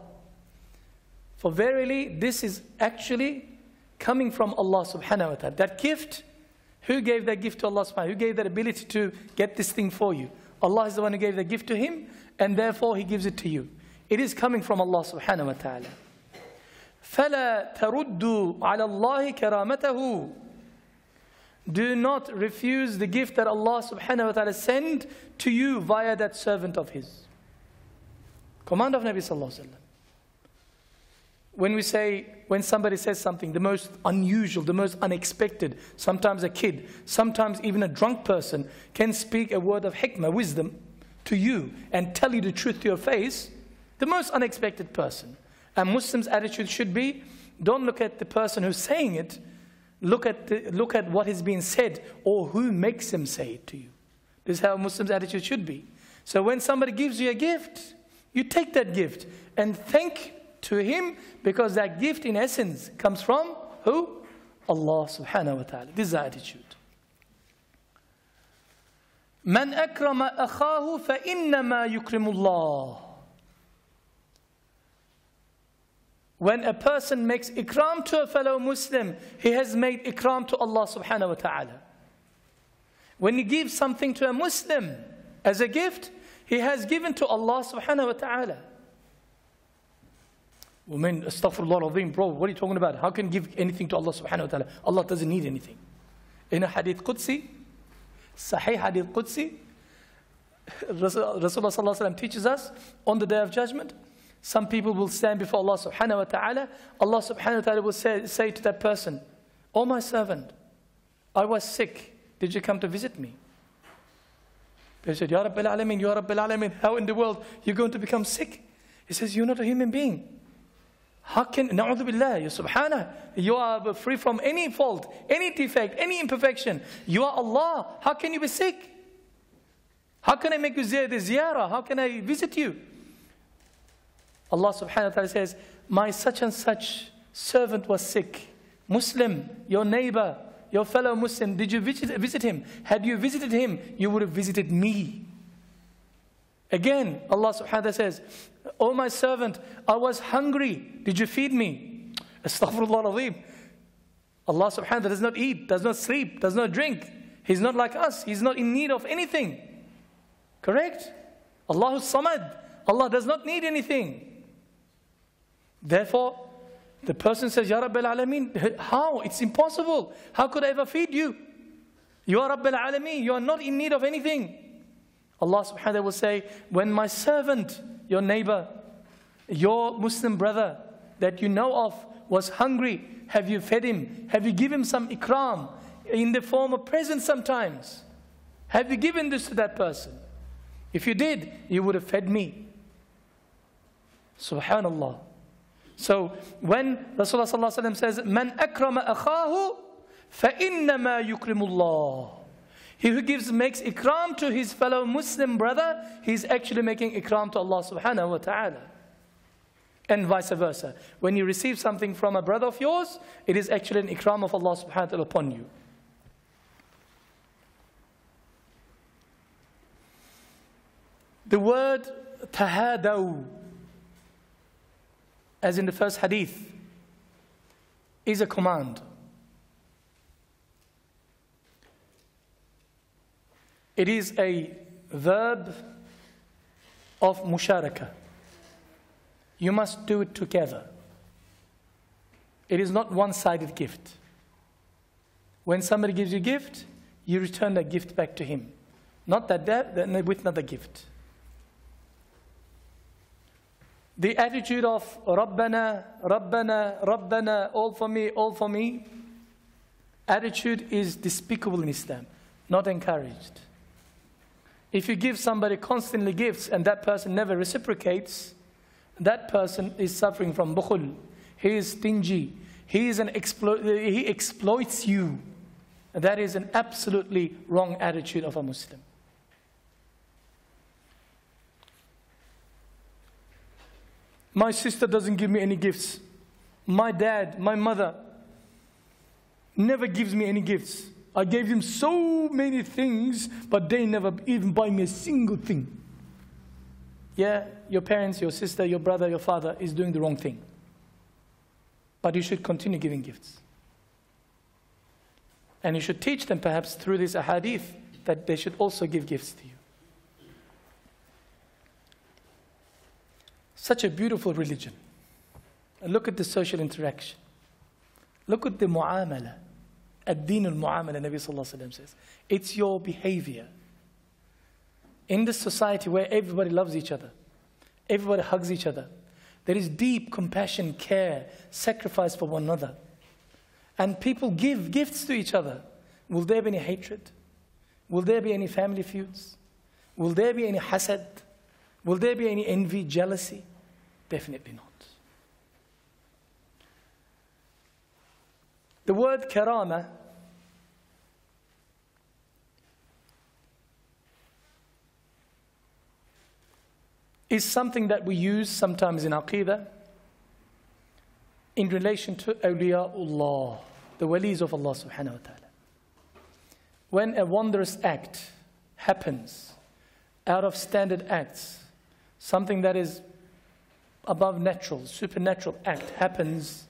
for verily this is actually coming from Allah subhanahu wa ta'ala. That gift, who gave that gift to Allah subhanahu wa ta'ala? Who gave that ability to get this thing for you? Allah is the one who gave the gift to him, and therefore he gives it to you. It is coming from Allah subhanahu wa ta'ala. فَلَا تَرُدُّوا عَلَى اللَّهِ كَرَامَتَهُ, do not refuse the gift that Allah subhanahu wa ta'ala sent to you via that servant of his. Command of Nabi sallallahu alayhi wa sallam. When we say, when somebody says something, the most unusual, the most unexpected, sometimes a kid, sometimes even a drunk person can speak a word of hikmah, wisdom, to you and tell you the truth to your face, the most unexpected person. A Muslim's attitude should be, don't look at the person who's saying it, Look at, the, look at what is being said or who makes him say it to you. This is how a Muslim's attitude should be. So when somebody gives you a gift, you take that gift and thank to him, because that gift in essence comes from who? Allah subhanahu wa ta'ala. This is the attitude. Man akrama akhahu fa innama yukrimullah. When a person makes ikram to a fellow Muslim, he has made ikram to Allah subhanahu wa ta'ala. When he gives something to a Muslim as a gift, he has given to Allah subhanahu wa ta'ala. Women, astaghfirullah azim, bro, what are you talking about? How can you give anything to Allah subhanahu wa ta'ala? Allah doesn't need anything. In a hadith Qudsi, Sahih hadith Qudsi, Rasulullah sallallahu alayhi wa sallam teaches us on the day of judgment, some people will stand before Allah subhanahu wa ta'ala. Allah subhanahu wa ta'ala will say, say to that person, "O my servant, I was sick. Did you come to visit me?" They said, "Ya Rabbil Alameen, Ya Rabbil Alameen, how in the world you're going to become sick?" He says, "You're not a human being. How can, na'udhu billah, you subhanah, you are free from any fault, any defect, any imperfection. You are Allah. How can you be sick? How can I make you ziyarah? How can I visit you?" Allah subhanahu wa ta'ala says, "My such and such servant was sick. Muslim, your neighbor, your fellow Muslim, did you visit him? Had you visited him, you would have visited me. Again, Allah subhanahu wa ta'ala says, O my servant, I was hungry. Did you feed me? Astaghfirullah al-Azim. Allah subhanahu wa ta'ala does not eat, does not sleep, does not drink. He's not like us. He's not in need of anything. Correct? Allahu Samad. Allah does not need anything. Therefore, the person says, Ya Rabbil Alameen, how? It's impossible. How could I ever feed you? You are Rabbil Alameen. You are not in need of anything. Allah subhanahu wa ta'ala will say, when my servant, your neighbor, your Muslim brother that you know of was hungry, have you fed him? Have you given him some ikram in the form of presents sometimes? Have you given this to that person? If you did, you would have fed me. Subhanallah. So when Rasulullah sallallahu alaihi wasallam says, "Man akrama akhahu, fa innama yukrimullah." He who gives makes ikram to his fellow Muslim brother, he's actually making ikram to Allah subhanahu wa ta'ala. And vice versa. When you receive something from a brother of yours, it is actually an ikram of Allah subhanahu wa ta'ala upon you. The word tahadaw, as in the first hadith, is a command. It is a verb of musharaka. You must do it together. It is not one-sided gift. When somebody gives you a gift, you return that gift back to him, not that, that with another gift. The attitude of Rabbana, Rabbana, Rabbana, all for me, all for me, attitude is despicable in Islam, not encouraged. If you give somebody constantly gifts and that person never reciprocates, that person is suffering from bukhul. He is stingy. He, is an explo he exploits you. That is an absolutely wrong attitude of a Muslim. My sister doesn't give me any gifts. My dad, my mother, never gives me any gifts. I gave them so many things, but they never even buy me a single thing. Yeah, your parents, your sister, your brother, your father is doing the wrong thing. But you should continue giving gifts. And you should teach them perhaps through this ahadith that they should also give gifts to you. Such a beautiful religion. And look at the social interaction. Look at the mu'amala. Ad-deen al-mu'amala, Nabi sallallahu alayhi wa sallam says. It's your behavior. In this society where everybody loves each other, everybody hugs each other, there is deep compassion, care, sacrifice for one another. And people give gifts to each other. Will there be any hatred? Will there be any family feuds? Will there be any hasad? Will there be any envy, jealousy? Definitely not. The word karama is something that we use sometimes in Aqidah in relation to awliyaullah, the walis of Allah subhanahu wa ta'ala. When a wondrous act happens out of standard acts, something that is above natural, supernatural act happens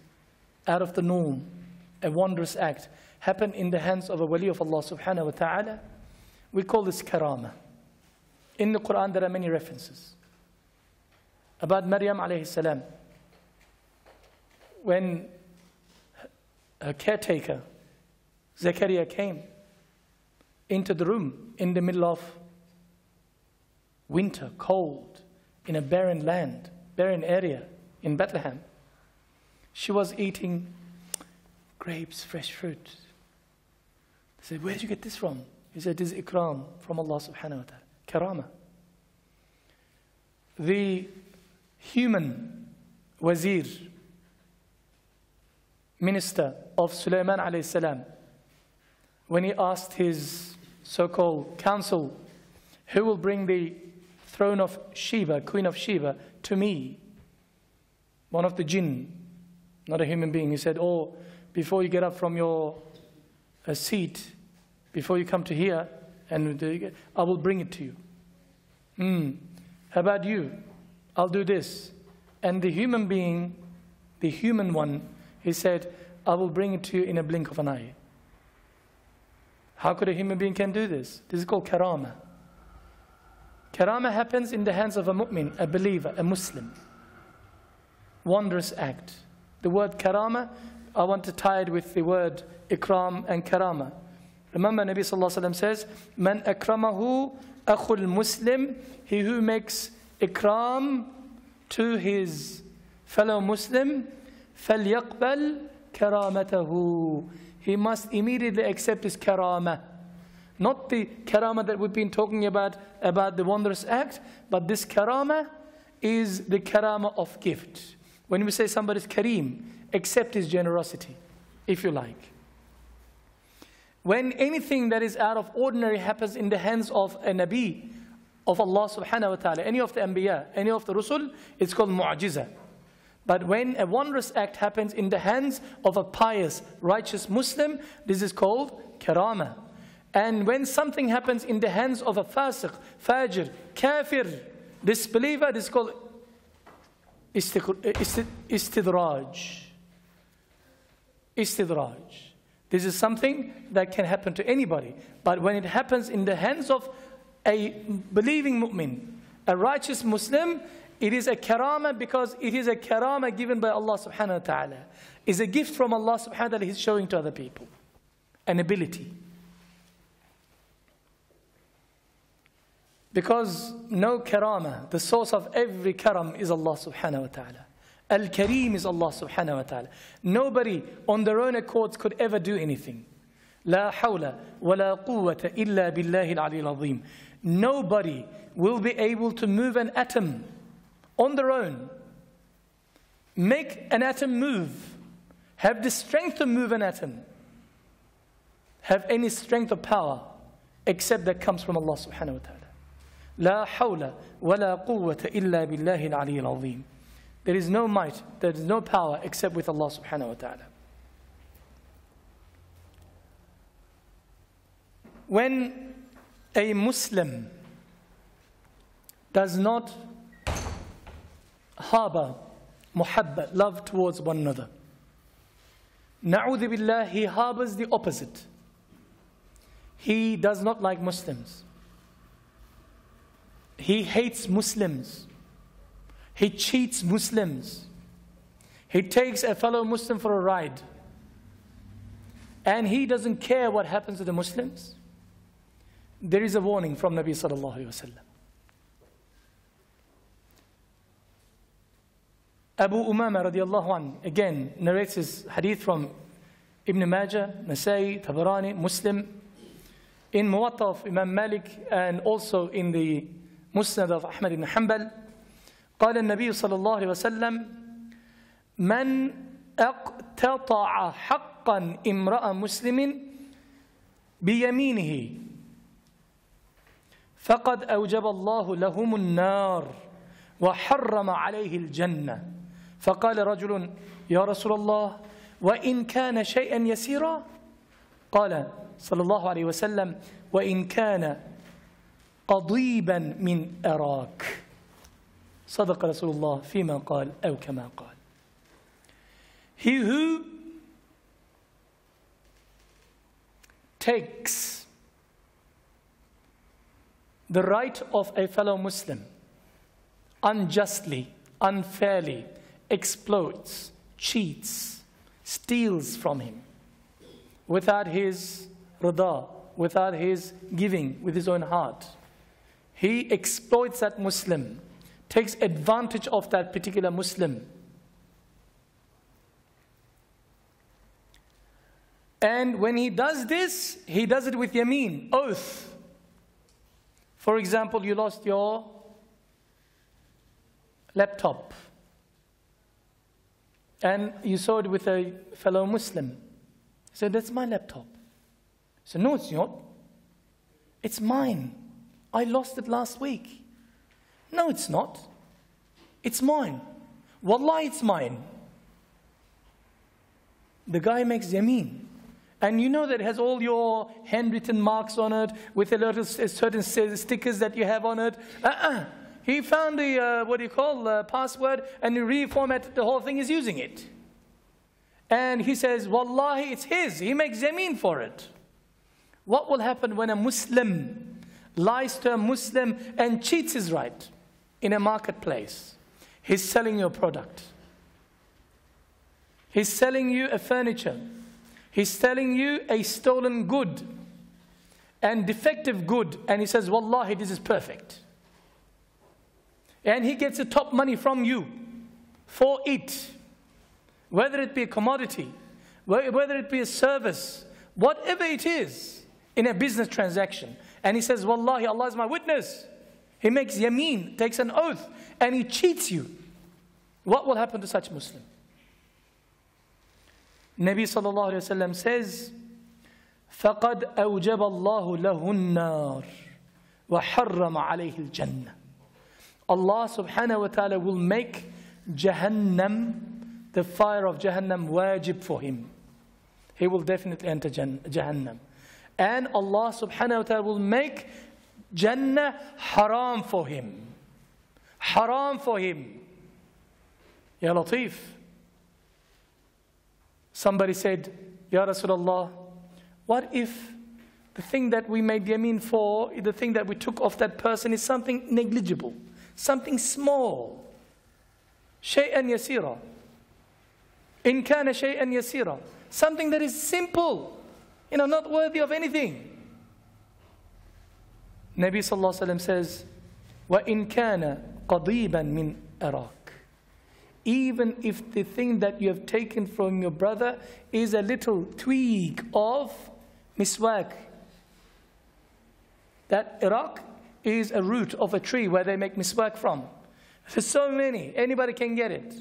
out of the norm, a wondrous act happen in the hands of a wali of Allah subhanahu wa ta'ala, we call this karama. In the Quran there are many references about Maryam alayhi salam, when her caretaker Zakaria came into the room in the middle of winter, cold, in a barren land, barren area in Bethlehem. She was eating grapes, fresh fruit. They said, where did you get this from? He said, this is ikram from Allah subhanahu wa ta'ala, karama. The human wazir, minister of Sulaiman alayhi salam, when he asked his so-called council, who will bring the throne of Sheba, Queen of Sheba, to me, one of the jinn, not a human being. He said, oh, before you get up from your a seat before you come to here, and I will bring it to you. Mm. How about you? I'll do this. And the human being, the human one, he said, I will bring it to you in a blink of an eye. How could a human being can do this? This is called karama. Karama happens in the hands of a mu'min, a believer, a Muslim. Wondrous act. The word karama, I want to tie it with the word ikram and karama. Remember, Nabi Sallallahu Alaihi Wasallam says, Man akramahu akhul muslim, he who makes ikram to his fellow Muslim, فَلْيَقْبَلْ كَرَامَتَهُ. He must immediately accept his karama. Not the karama that we've been talking about, about the wondrous act, but this karama is the karama of gift. When we say somebody's kareem, accept his generosity, if you like. When anything that is out of ordinary happens in the hands of a Nabi, of Allah subhanahu wa ta'ala, any of the anbiya, any of the rusul, it's called mu'ajiza. But when a wondrous act happens in the hands of a pious, righteous Muslim, this is called karama. And when something happens in the hands of a fasiq, fajr, kafir, disbeliever, this is called istidraj. Istidraj. This is something that can happen to anybody. But when it happens in the hands of a believing mu'min, a righteous Muslim, it is a karama because it is a karama given by Allah subhanahu wa ta'ala. It's a gift from Allah subhanahu wa ta'ala he's showing to other people. An ability. Because no karama, the source of every karam is Allah subhanahu wa ta'ala. Al-Kareem is Allah subhanahu wa ta'ala. Nobody on their own accords could ever do anything. La hawla wa la quwwata illa billahi al-aliyyil azim. Nobody will be able to move an atom on their own. Make an atom move. Have the strength to move an atom. Have any strength or power except that comes from Allah subhanahu wa ta'ala. La hawla wa la quwwata illa billahi al-aliyyil azim. There is no might, there is no power except with Allah subhanahu wa ta'ala. When a Muslim does not harbor muhabbat, love towards one another, na'udhu billah, he harbors the opposite. He does not like Muslims. He hates Muslims. He cheats Muslims. He takes a fellow Muslim for a ride. And he doesn't care what happens to the Muslims. There is a warning from Nabi Sallallahu Alaihi Wasallam. Abu Umama radiallahu anhu again narrates his hadith from Ibn Majah, Nasai, Tabarani, Muslim, in Muwatta of Imam Malik, and also in the Musnad of Ahmad ibn Hanbal. قال النبي صلى الله عليه وسلم من اقتطع حقا امرأ مسلم بيمينه فقد أوجب الله لهم النار وحرم عليه الجنة فقال رجل يا رسول الله وإن كان شيئا يسيرا قال صلى الله عليه وسلم وإن كان قضيبا من أراك صدق رسول الله فيما قال أو كما قال. He who takes the right of a fellow Muslim unjustly, unfairly, exploits, cheats, steals from him without his rida, without his giving with his own heart. He exploits that Muslim, takes advantage of that particular Muslim. And when he does this, he does it with yameen, oath. For example, you lost your laptop. And you saw it with a fellow Muslim. He said, that's my laptop. He said, no, it's not. It's mine. I lost it last week. No, it's not. It's mine. Wallahi, it's mine. The guy makes yameen. And you know that it has all your handwritten marks on it with a lot of certain stickers that you have on it. Uh-uh. He found the, uh, what do you call, the password, and he reformatted the whole thing, is using it. And he says, wallahi, it's his. He makes zameen for it. What will happen when a Muslim lies to a Muslim and cheats his right in a marketplace? He's selling you a product. He's selling you a furniture. He's selling you a stolen good and defective good. And he says, wallahi, this is perfect. And he gets the top money from you for it. Whether it be a commodity, whether it be a service, whatever it is, in a business transaction. And he says, wallahi, Allah is my witness. He makes yameen, takes an oath, and he cheats you. What will happen to such Muslim? Nabi sallallahu alayhi wa sallam says, فَقَدْ أَوْجَبَ اللَّهُ لَهُ النَّارِ وَحَرَّمَ عَلَيْهِ الْجَنَّةِ. Allah subhanahu wa ta'ala will make Jahannam, the fire of Jahannam, wajib for him. He will definitely enter Jahannam. And Allah subhanahu wa ta'ala will make Jannah haram for him. Haram for him. Ya Latif. Somebody said, Ya Rasulullah, what if the thing that we made yameen for, the thing that we took off that person is something negligible, something small? Shay'an yasira. In kana shay'an yasira. Something that is simple. You know, not worthy of anything. Nabi sallallahu alayhi wa sallam says, وَإِنْ كَانَ قَضِيبًا مِنْ أَرَاكَ. Even if the thing that you have taken from your brother is a little twig of miswak. That Iraq is a root of a tree where they make miswak from. There's so many. Anybody can get it.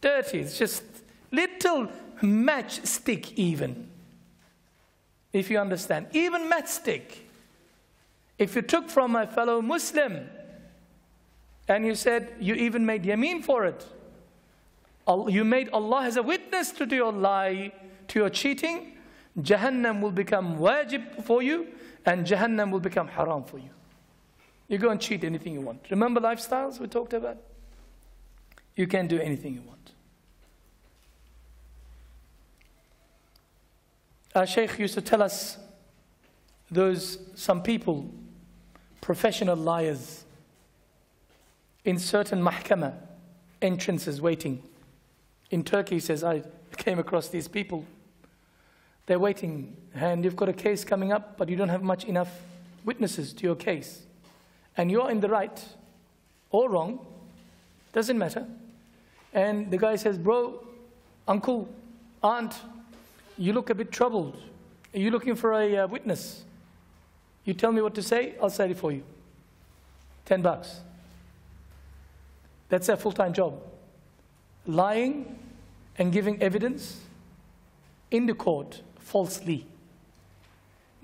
Dirty. It's just little matchstick even. If you understand, even matchstick. If you took from a fellow Muslim and you said you even made yameen for it, you made Allah as a witness to your lie, to your cheating, Jahannam will become wajib for you and Jahannam will become haram for you. You go and cheat anything you want. Remember lifestyles we talked about? You can do anything you want. Our Shaykh used to tell us, those some people, professional liars, in certain mahkama entrances waiting. In Turkey, he says, I came across these people. They're waiting, and you've got a case coming up, but you don't have much enough witnesses to your case. And you're in the right or wrong, doesn't matter. And the guy says, bro, uncle, aunt, you look a bit troubled. Are you looking for a uh, witness? You tell me what to say, I'll say it for you. Ten bucks. That's a full-time job. Lying and giving evidence in the court falsely.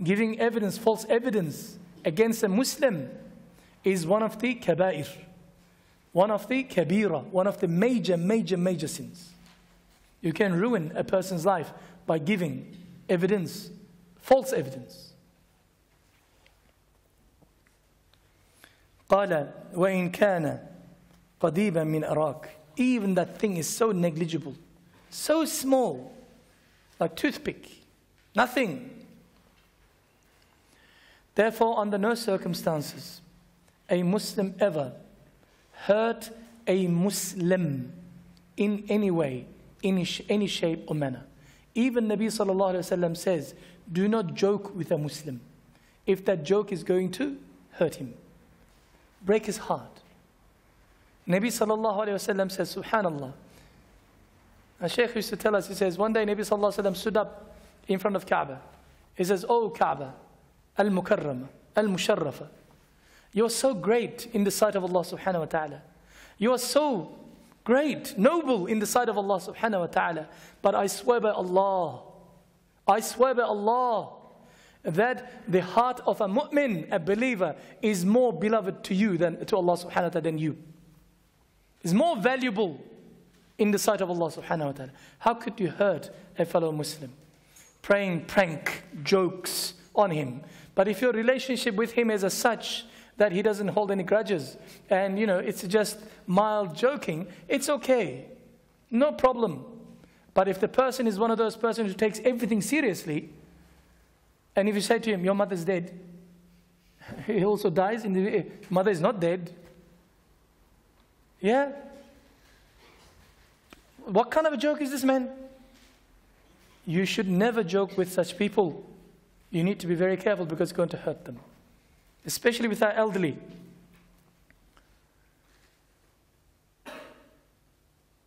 Giving evidence, false evidence against a Muslim is one of the kabair. One of the kabira. One of the major, major, major sins. You can ruin a person's life by giving evidence, false evidence. قَالَ وَإِنْ كَانَ قَدِيبًا مِنْ أَرَاكَ. Even that thing is so negligible, so small, like toothpick, nothing. Therefore, under no circumstances, a Muslim ever hurt a Muslim in any way, in any shape or manner. Even Nabi sallallahu alayhi wa sallam says, do not joke with a Muslim if that joke is going to hurt him, break his heart. Nabi sallallahu alayhi wa sallam says, subhanallah. A Shaykh used to tell us, he says, one day Nabi sallallahu alayhi wa sallam stood up in front of Kaaba. He says, oh Kaaba, al-mukarrama, al-musharrafa. You are so great in the sight of Allah subhanahu wa ta'ala. You are so great, noble in the sight of Allah subhanahu wa ta'ala. But I swear by Allah, I swear by Allah, that the heart of a mu'min, a believer, is more beloved to you than to Allah subhanahu wa ta'ala than you. Is more valuable in the sight of Allah subhanahu wa ta'ala. How could you hurt a fellow Muslim? playing prank jokes on him. But if your relationship with him is as such that he doesn't hold any grudges, and you know it's just mild joking, it's okay, no problem. But if the person is one of those persons who takes everything seriously, and if you say to him, your mother's dead, he also dies. In the mother is not dead. Yeah? What kind of a joke is this, man? You should never joke with such people. You need to be very careful because it's going to hurt them, especially with our elderly.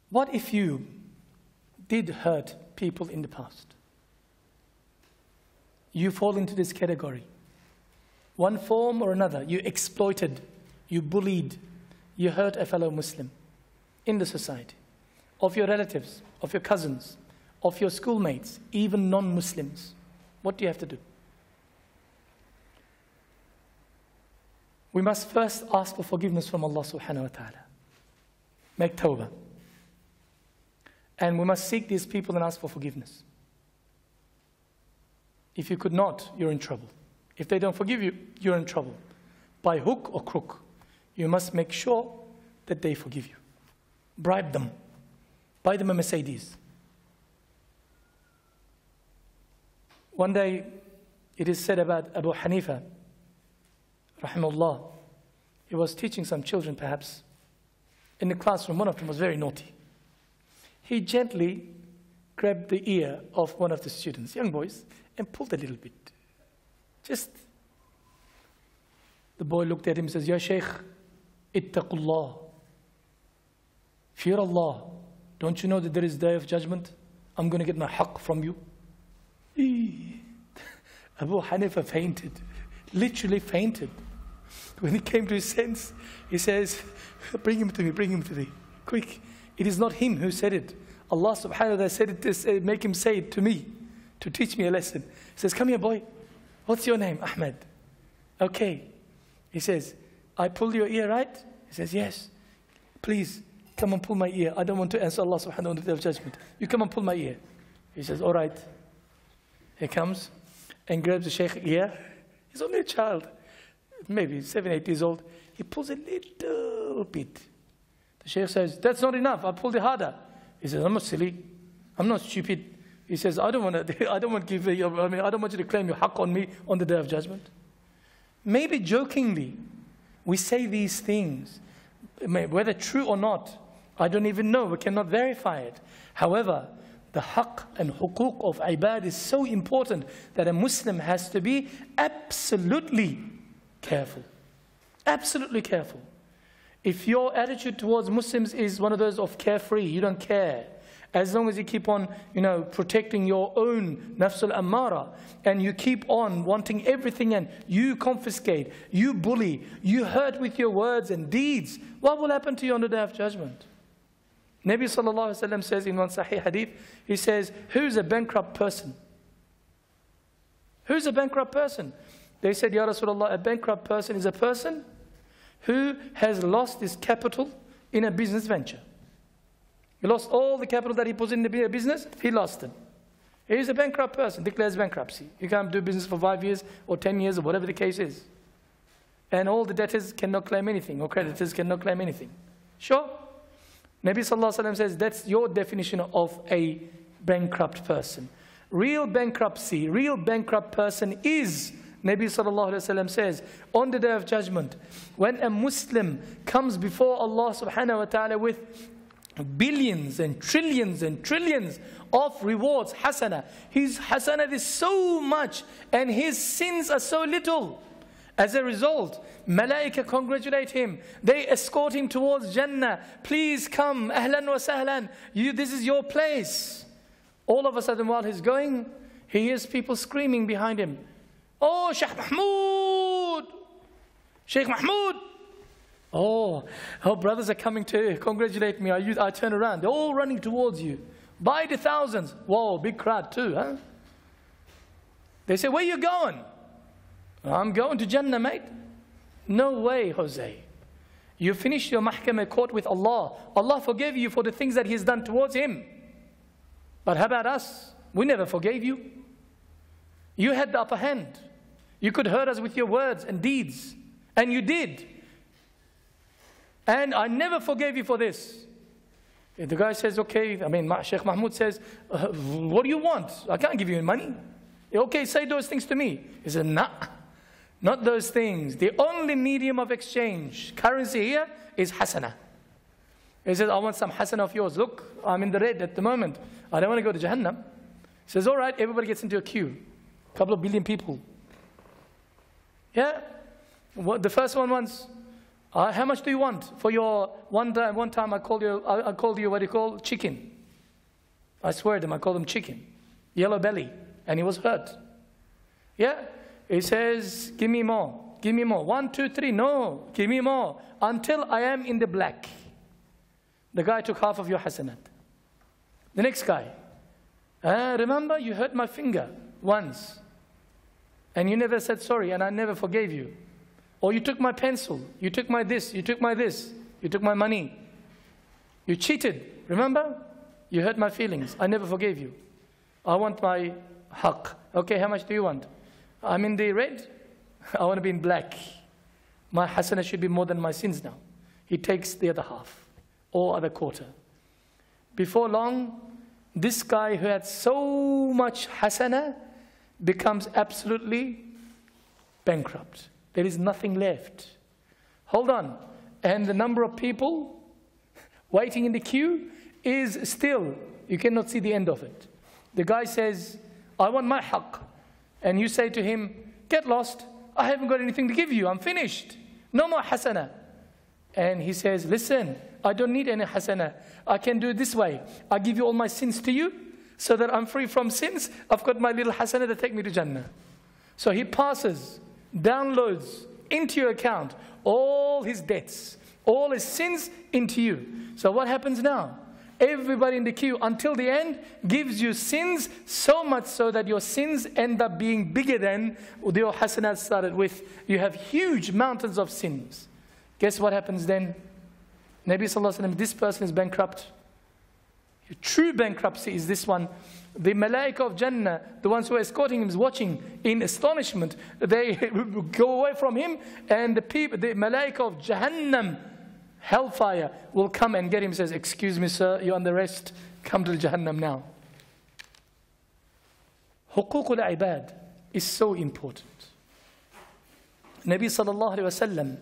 What if you did hurt people in the past? You fall into this category. One form or another, you exploited, you bullied, you hurt a fellow Muslim in the society, of your relatives, of your cousins, of your schoolmates, even non-Muslims. What do you have to do? We must first ask for forgiveness from Allah subhanahu wa ta'ala. Make tawbah. And we must seek these people and ask for forgiveness. If you could not, you're in trouble. If they don't forgive you, you're in trouble. By hook or crook, you must make sure that they forgive you. Bribe them. Buy them a Mercedes. One day, it is said about Abu Hanifa, rahimahullah, he was teaching some children perhaps. In the classroom, one of them was very naughty. He gently grabbed the ear of one of the students, young boys, and pulled a little bit. Just, the boy looked at him and says, Ya Shaykh, ittaqullah. Fear Allah. Don't you know that there is day of judgment? I'm going to get my haqq from you. Abu Hanifa fainted, literally fainted. When he came to his sense, he says, bring him to me, bring him to me, quick. It is not him who said it. Allah subhanahu wa ta'ala said it to say, make him say it to me, to teach me a lesson. He says, come here, boy. What's your name? Ahmed. Okay. He says, I pulled your ear, right? He says, yes. Please, come and pull my ear. I don't want to answer Allah subhanahu wa ta'ala on the day of judgment. You come and pull my ear. He says, all right. He comes and grabs the sheikh's ear. He's only a child, maybe seven, eight years old. He pulls a little bit. The sheikh says, that's not enough. I pulled it harder. He says, I'm not silly. I'm not stupid. He says, I don't want to. I don't want to give. I mean, I don't want you to claim your haqq on me on the day of judgment. Maybe jokingly, we say these things, whether true or not. I don't even know. We cannot verify it. However, the haqq and huquq of ibad is so important that a Muslim has to be absolutely careful. Absolutely careful. If your attitude towards Muslims is one of those of carefree, you don't care, as long as you keep on, you know, protecting your own nafs al-ammara, and you keep on wanting everything, and you confiscate, you bully, you hurt with your words and deeds, what will happen to you on the day of judgment? Nabi sallallahu alayhi wa sallam says in one sahih hadith, he says, who's a bankrupt person? Who's a bankrupt person? They said, Ya Rasulullah, a bankrupt person is a person who has lost his capital in a business venture. He lost all the capital that he put in the business, he lost it. He's a bankrupt person, declares bankruptcy. You can't do business for five years or ten years or whatever the case is. And all the debtors cannot claim anything, or creditors cannot claim anything. Sure? Nabi sallallahu alayhi wa sallam says that's your definition of a bankrupt person. Real bankruptcy, real bankrupt person is, Nabi sallallahu alayhi wa sallam says, on the day of judgment, when a Muslim comes before Allah subhanahu wa ta'ala with billions and trillions and trillions of rewards, hasana, his hasana is so much and his sins are so little. As a result, malaika congratulate him. They escort him towards Jannah. Please come, ahlan wa sahlan. You, this is your place. All of a sudden, while he's going, he hears people screaming behind him. Oh, Sheikh Mahmoud! Sheikh Mahmoud! Oh, her brothers are coming to congratulate me. I, use, I turn around. They're all running towards you. By the thousands. Whoa, big crowd too, huh? They say, where you going? I'm going to Jannah, mate. No way, Jose. You finished your mahkamah court with Allah. Allah forgave you for the things that He's done towards Him. But how about us? We never forgave you. You had the upper hand. You could hurt us with your words and deeds. And you did. And I never forgave you for this. And the guy says, okay, I mean, Sheikh Mahmoud says, uh, what do you want? I can't give you any money. Okay, say those things to me. He said, nah, not those things. The only medium of exchange, currency here, is hasana. He says, I want some hasana of yours. Look, I'm in the red at the moment. I don't want to go to Jahannam. He says, all right, everybody gets into a queue. A couple of billion people. Yeah? What, the first one wants, uh, how much do you want for your, one time, one time I called you, I, I called you, what do you call, chicken. I swear to him, I called him chicken. Yellow belly. And he was hurt. Yeah? He says, give me more, give me more. One, two, three, no, give me more. Until I am in the black. The guy took half of your hasanat. The next guy, ah, remember you hurt my finger once. And you never said sorry and I never forgave you. Or you took my pencil, you took my this, you took my this, you took my money. You cheated, remember? You hurt my feelings, I never forgave you. I want my haqq. Okay, how much do you want? I'm in the red, I want to be in black. My hasanah should be more than my sins now. He takes the other half, or other quarter. Before long, this guy who had so much hasanah becomes absolutely bankrupt. There is nothing left. Hold on. And the number of people waiting in the queue is still, you cannot see the end of it. The guy says, I want my haqq. And you say to him, get lost. I haven't got anything to give you. I'm finished. No more hasana. And he says, listen, I don't need any hasana. I can do it this way. I give you all my sins to you so that I'm free from sins. I've got my little hasana that take me to Jannah. So he passes, downloads into your account all his debts, all his sins into you. So what happens now? Everybody in the queue until the end gives you sins so much so that your sins end up being bigger than your hasanat started with. You have huge mountains of sins. Guess what happens then? Nabi Sallallahu Alaihi Wasallam, this person is bankrupt. Your true bankruptcy is this one. The malaika of Jannah, the ones who are escorting him, is watching in astonishment. They go away from him, and the people, the malaika of Jahannam, hellfire, will come and get him. Says, excuse me, sir, you're under arrest. Come to Jahannam now. Huququl ibad is so important. Nabi Sallallahu Alaihi Wasallam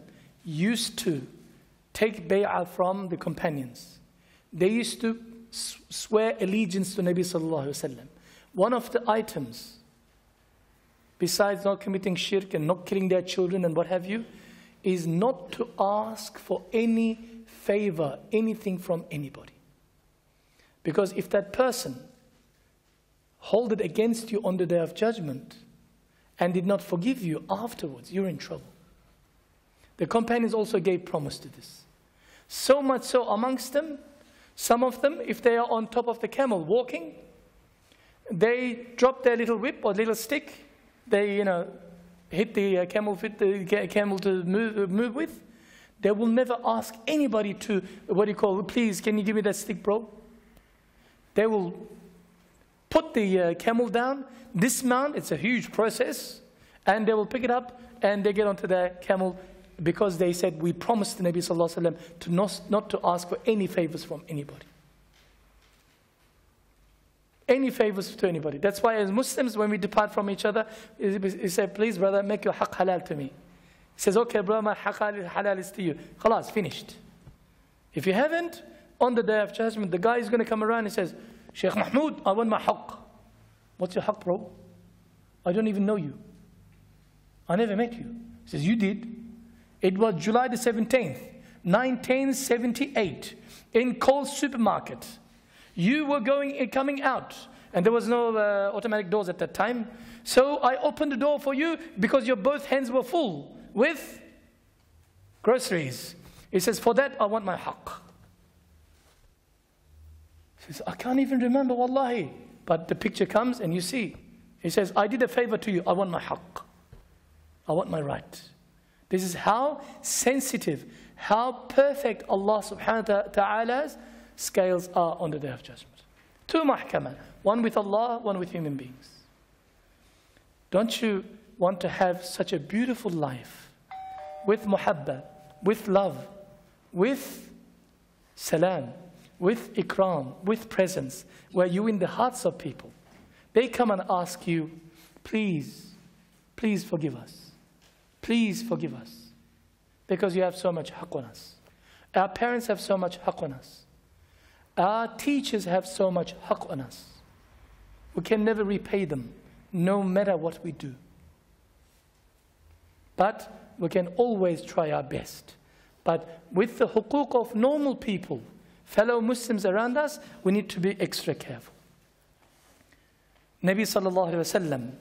used to take bay'ah from the companions. They used to swear allegiance to Nabi Sallallahu Alaihi Wasallam. One of the items, besides not committing shirk and not killing their children and what have you, is not to ask for any favor, anything from anybody. Because if that person held it against you on the day of judgment and did not forgive you afterwards, you're in trouble. The companions also gave promise to this. So much so amongst them, some of them, if they are on top of the camel walking, they drop their little whip or little stick, they, you know, hit the uh, camel, fit the camel to move, uh, move with. They will never ask anybody to, what do you call, please, can you give me that stick, bro? They will put the uh, camel down, dismount, it's a huge process, and they will pick it up and they get onto their camel because they said, we promised the Nabi Sallallahu Alaihi Wasallam to not, not to ask for any favors from anybody. Any favors to anybody. That's why as Muslims, when we depart from each other, we say, please, brother, make your haqq halal to me. He says, okay, brother, my haqq halal is to you. Khalas, finished. If you haven't, on the day of judgment, the guy is going to come around and says, Sheikh Mahmoud, I want my haqq. What's your haqq, bro? I don't even know you. I never met you. He says, you did. It was July the seventeenth, nineteen seventy-eight, in Coles supermarket. You were going and coming out, and there was no uh, automatic doors at that time. So I opened the door for you because your both hands were full with groceries. He says, for that, I want my haqq. He says, I can't even remember, wallahi. But the picture comes and you see. He says, I did a favor to you. I want my haqq. I want my right. This is how sensitive, how perfect Allah subhanahu wa ta'ala's scales are on the day of judgment. Two mahkamah, one with Allah, one with human beings. Don't you want to have such a beautiful life with muhabba, with love, with salam, with ikram, with presence, where you in the hearts of people? They come and ask you, please, please forgive us. Please forgive us. Because you have so much haqq on us. Our parents have so much haqq on us. Our teachers have so much haqq on us. We can never repay them, no matter what we do. But we can always try our best. But with the huquq of normal people, fellow Muslims around us, we need to be extra careful. Nabi sallallahu alayhi wa sallam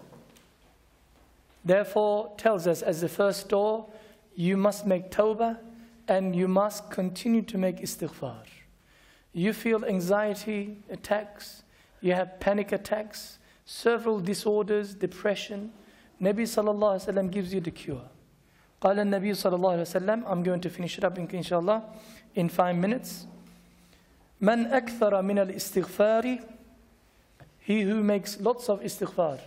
therefore tells us as the first door, you must make tawbah and you must continue to make istighfar. You feel anxiety attacks, you have panic attacks, several disorders, depression. Nabi sallallahu alayhi wa sallam gives you the cure. Qala an-Nabi sallallahu alayhi wa sallam, I'm going to finish it up in, inshallah in five minutes. Man akthara min al-istighfari, he who makes lots of istighfar.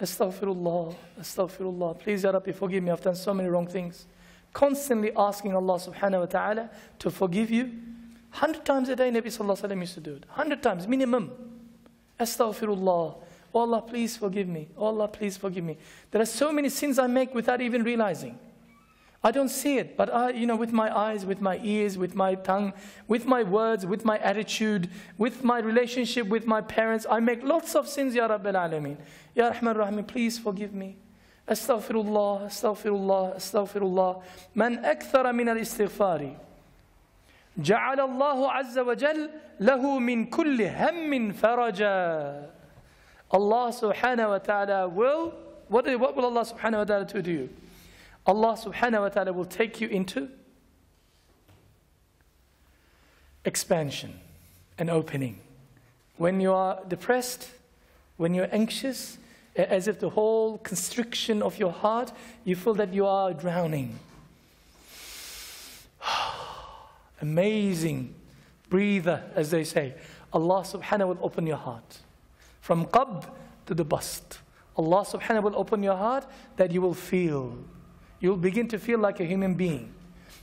Astaghfirullah, astaghfirullah, please Ya Rabbi forgive me, I've done so many wrong things. Constantly asking Allah subhanahu wa ta'ala to forgive you. Hundred times a day Nabi sallallahu alayhi wa sallam used to do it. Hundred times minimum. Astaghfirullah, oh Allah please forgive me, oh Allah please forgive me. There are so many sins I make without even realizing. I don't see it, but I, you know, with my eyes, with my ears, with my tongue, with my words, with my attitude, with my relationship with my parents, I make lots of sins, Ya Rabbil Alameen. Ya Rahman Rahim, please forgive me. Astaghfirullah, astaghfirullah, astaghfirullah. Man akthara min al-istighfari. Ja'ala Allahu azza wa jal lahu min kulli hammin faraja. Allah subhanahu wa ta'ala will, what, what will Allah subhanahu wa ta'ala do to you? Allah subhanahu wa ta'ala will take you into expansion and opening. When you are depressed, when you're anxious, as if the whole constriction of your heart, you feel that you are drowning. Amazing breather, as they say. Allah subhanahu will open your heart. From qabd to the bust. Allah subhanahu will open your heart that you will feel. You'll begin to feel like a human being.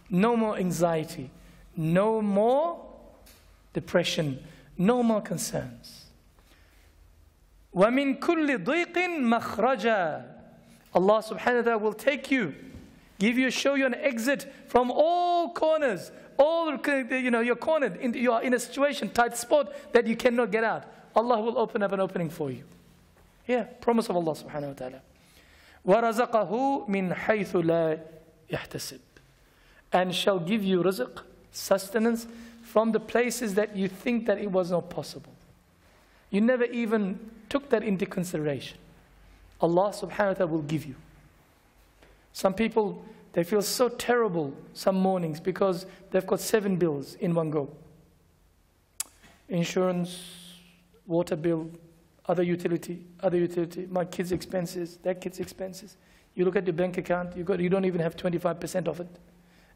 No more anxiety. No more depression. No more concerns. وَمِن كُلِّ ضِيقٍ مَخْرَجًا. Allah subhanahu wa ta'ala will take you, give you, show you an exit from all corners. All, you know, you're cornered. In, you are in a situation, tight spot that you cannot get out. Allah will open up an opening for you. Yeah, promise of Allah subhanahu wa ta'ala. وَرَزَقَهُ مِنْ حَيْثُ لَا يَحْتَسِبْ. And shall give you rizq, sustenance, from the places that you think that it was not possible. You never even took that into consideration. Allah subhanahu wa ta'ala will give you. Some people, they feel so terrible some mornings because they've got seven bills in one go. Insurance, water bill, other utility, other utility, my kids' expenses, their kids' expenses. You look at your bank account, you, got, you don't even have twenty-five percent of it.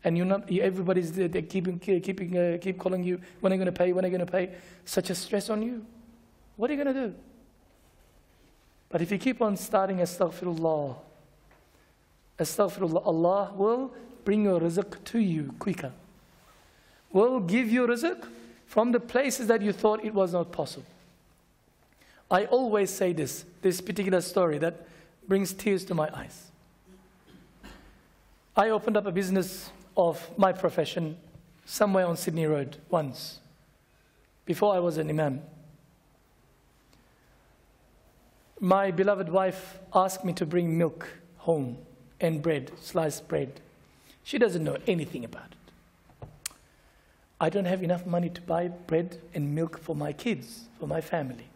And you're not, everybody's there, they keep, keep, uh, keep calling you, when are you going to pay, when are you going to pay? Such a stress on you. What are you going to do? But if you keep on starting, astaghfirullah, astaghfirullah, Allah will bring your rizq to you quicker. Will give you rizq from the places that you thought it was not possible. I always say this, this particular story that brings tears to my eyes. I opened up a business of my profession somewhere on Sydney Road once, before I was an imam. My beloved wife asked me to bring milk home and bread, sliced bread. She doesn't know anything about it. I don't have enough money to buy bread and milk for my kids, for my family.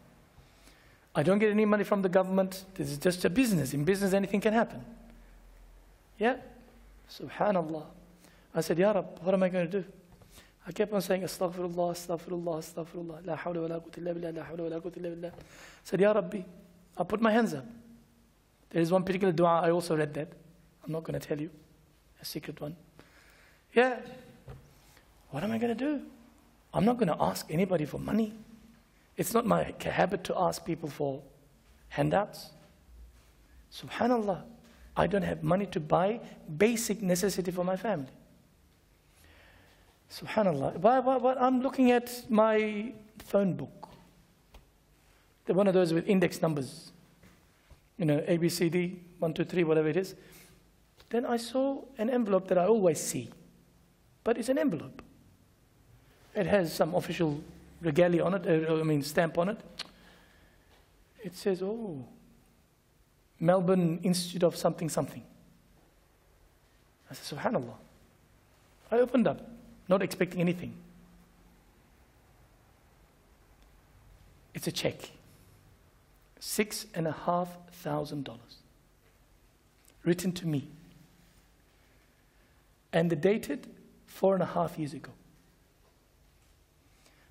I don't get any money from the government. This is just a business. In business, anything can happen. Yeah? Subhanallah. I said, Ya Rab, what am I going to do? I kept on saying, Astaghfirullah, Astaghfirullah, Astaghfirullah. La hawla wa la quwwata illa billah, la hawla wa la quwwata illa billah. I said, Ya Rabbi, I put my hands up. There is one particular dua, I also read that. I'm not going to tell you. A secret one. Yeah. What am I going to do? I'm not going to ask anybody for money. It's not my habit to ask people for handouts. Subhanallah, I don't have money to buy basic necessity for my family. Subhanallah, why, why, why? I'm looking at my phone book. They're one of those with index numbers. You know, A, B, C, D, one, two, three, whatever it is. Then I saw an envelope that I always see. But it's an envelope. It has some official regalia on it, uh, I mean stamp on it. It says, oh, Melbourne Institute of something, something. I said, subhanAllah. I opened up, not expecting anything. It's a check. Six and a half thousand dollars. Written to me. And the dated four and a half years ago.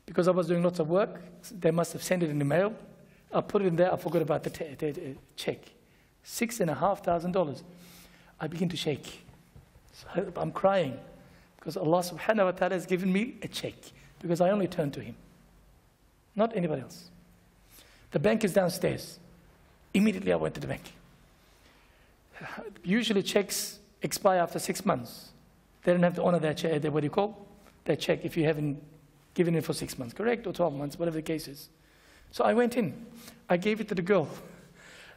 Because I was doing lots of work, they must have sent it in the mail. I put it in there, I forgot about the t t t check. Six and a half thousand dollars. I begin to shake. So I'm crying. Because Allah subhanahu wa ta'ala has given me a check. Because I only turn to Him. Not anybody else. The bank is downstairs. Immediately I went to the bank. Usually checks expire after six months. They don't have to honor their check, what do you call? Their check if you haven't given it for six months, correct? Or twelve months, whatever the case is. So I went in. I gave it to the girl,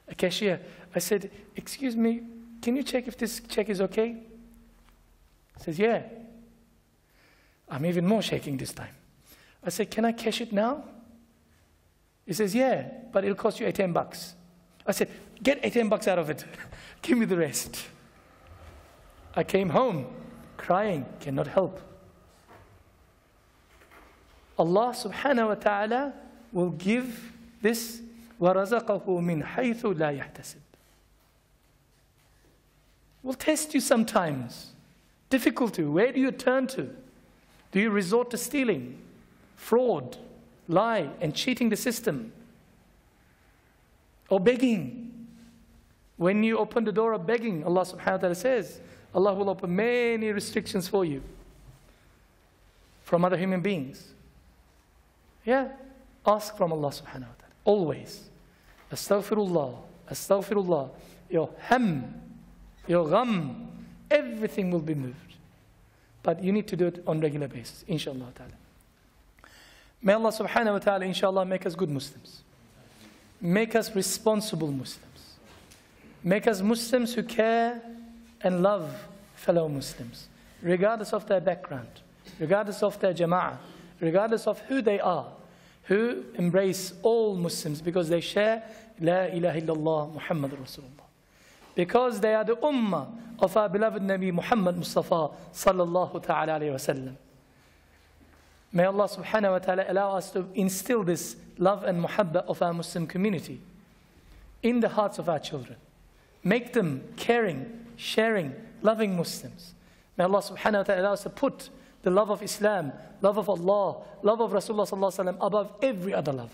a cashier. I said, excuse me, can you check if this check is okay? She says, yeah. I'm even more shaking this time. I said, can I cash it now? He says, yeah, but it'll cost you ten bucks. I said, get ten bucks out of it. Give me the rest. I came home, crying, cannot help. Allah subhanahu wa ta'ala will give this, وَرَزَقَهُ مِنْ حَيْثُ لَا يَحْتَسِبْ. Will test you sometimes. Difficulty, where do you turn to? Do you resort to stealing, fraud, lie, and cheating the system? Or begging. When you open the door of begging, Allah subhanahu wa ta'ala says, Allah will open many restrictions for you from other human beings. Yeah, ask from Allah subhanahu wa ta'ala, always. Astaghfirullah, astaghfirullah, your ham, your gham, everything will be moved. But you need to do it on a regular basis, inshallah ta'ala. May Allah subhanahu wa ta'ala, inshallah, make us good Muslims. Make us responsible Muslims. Make us Muslims who care and love fellow Muslims, regardless of their background, regardless of their jama'ah, regardless of who they are, who embrace all Muslims because they share La ilaha illallah Muhammad Rasulullah. Because they are the ummah of our beloved Nabi Muhammad Mustafa sallallahu ta'ala alayhi wa sallam. May Allah subhanahu wa ta'ala allow us to instill this love and muhabba of our Muslim community in the hearts of our children. Make them caring, sharing, loving Muslims. May Allah subhanahu wa ta'ala allow us to put the love of Islam, love of Allah, love of Rasulullah sallallahu alayhi wa sallam above every other love.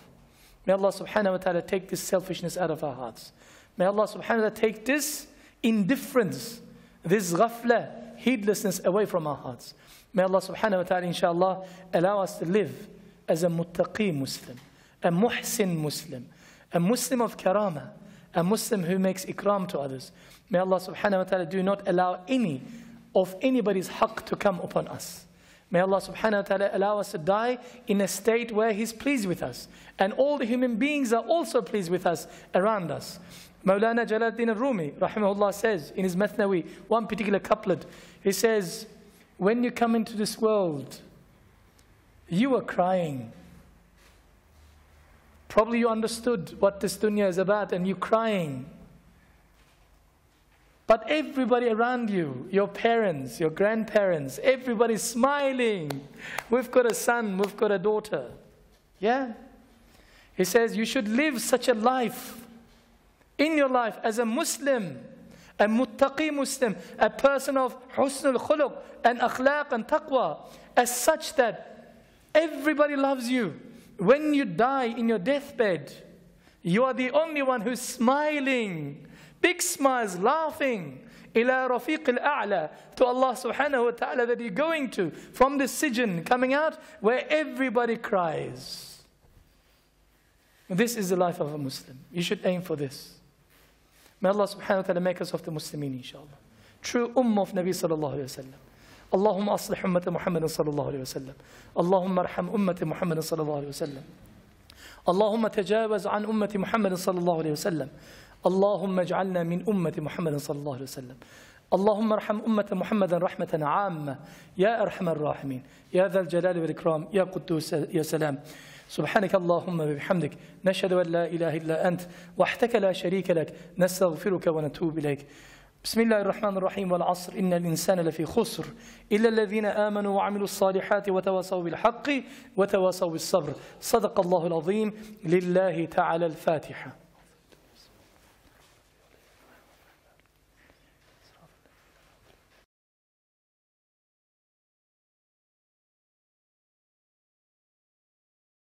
May Allah subhanahu wa ta'ala take this selfishness out of our hearts. May Allah subhanahu wa ta'ala take this indifference, this ghafla, heedlessness away from our hearts. May Allah subhanahu wa ta'ala, inshallah, allow us to live as a muttaqi Muslim, a muhsin Muslim, a Muslim of karama, a Muslim who makes ikram to others. May Allah subhanahu wa ta'ala do not allow any of anybody's haqq to come upon us. May Allah subhanahu wa ta'ala allow us to die in a state where He's pleased with us. And all the human beings are also pleased with us around us. Mawlana Jalaluddin al-Rumi, rahimahullah, says in his Mathnawi, one particular couplet, he says, when you come into this world, you are crying. Probably you understood what this dunya is about and you're crying. But everybody around you, your parents, your grandparents, everybody's smiling. We've got a son, we've got a daughter. Yeah? He says, you should live such a life. In your life, as a Muslim, a muttaqi Muslim, a person of husnul khuluq and akhlaq and taqwa, as such that everybody loves you. When you die in your deathbed, you are the only one who's smiling, big smiles, laughing, ila rafiq al-a'la, to Allah subhanahu wa ta'ala that you're going to, from the sijin, coming out, where everybody cries. This is the life of a Muslim. You should aim for this. May Allah subhanahu wa ta'ala make us of the Muslimin, inshallah. True ummah of Nabi sallallahu alayhi wa sallam. اللهم أصلح أمة محمد صلى الله عليه وسلم اللهم ارحم أمة محمد صلى الله عليه وسلم اللهم تجاوز عن أمة محمد صلى الله عليه وسلم اللهم اجعلنا من أمة محمد صلى الله عليه وسلم اللهم ارحم أمة محمد رحمة عامة يا أرحم الراحمين يا ذا الجلال والإكرام يا قدوس يا سلام سبحانك اللهم وبحمدك نشهد أن لا إله إلا أنت وحدك لا شريك لك نستغفرك ونتوب إليك بسم الله الرحمن الرحيم والعصر إن الإنسان لفي خسر إلا الذين آمنوا وعملوا الصالحات وتواصوا بالحق وتواصوا بالصبر صدق الله العظيم لله تعالى الفاتحة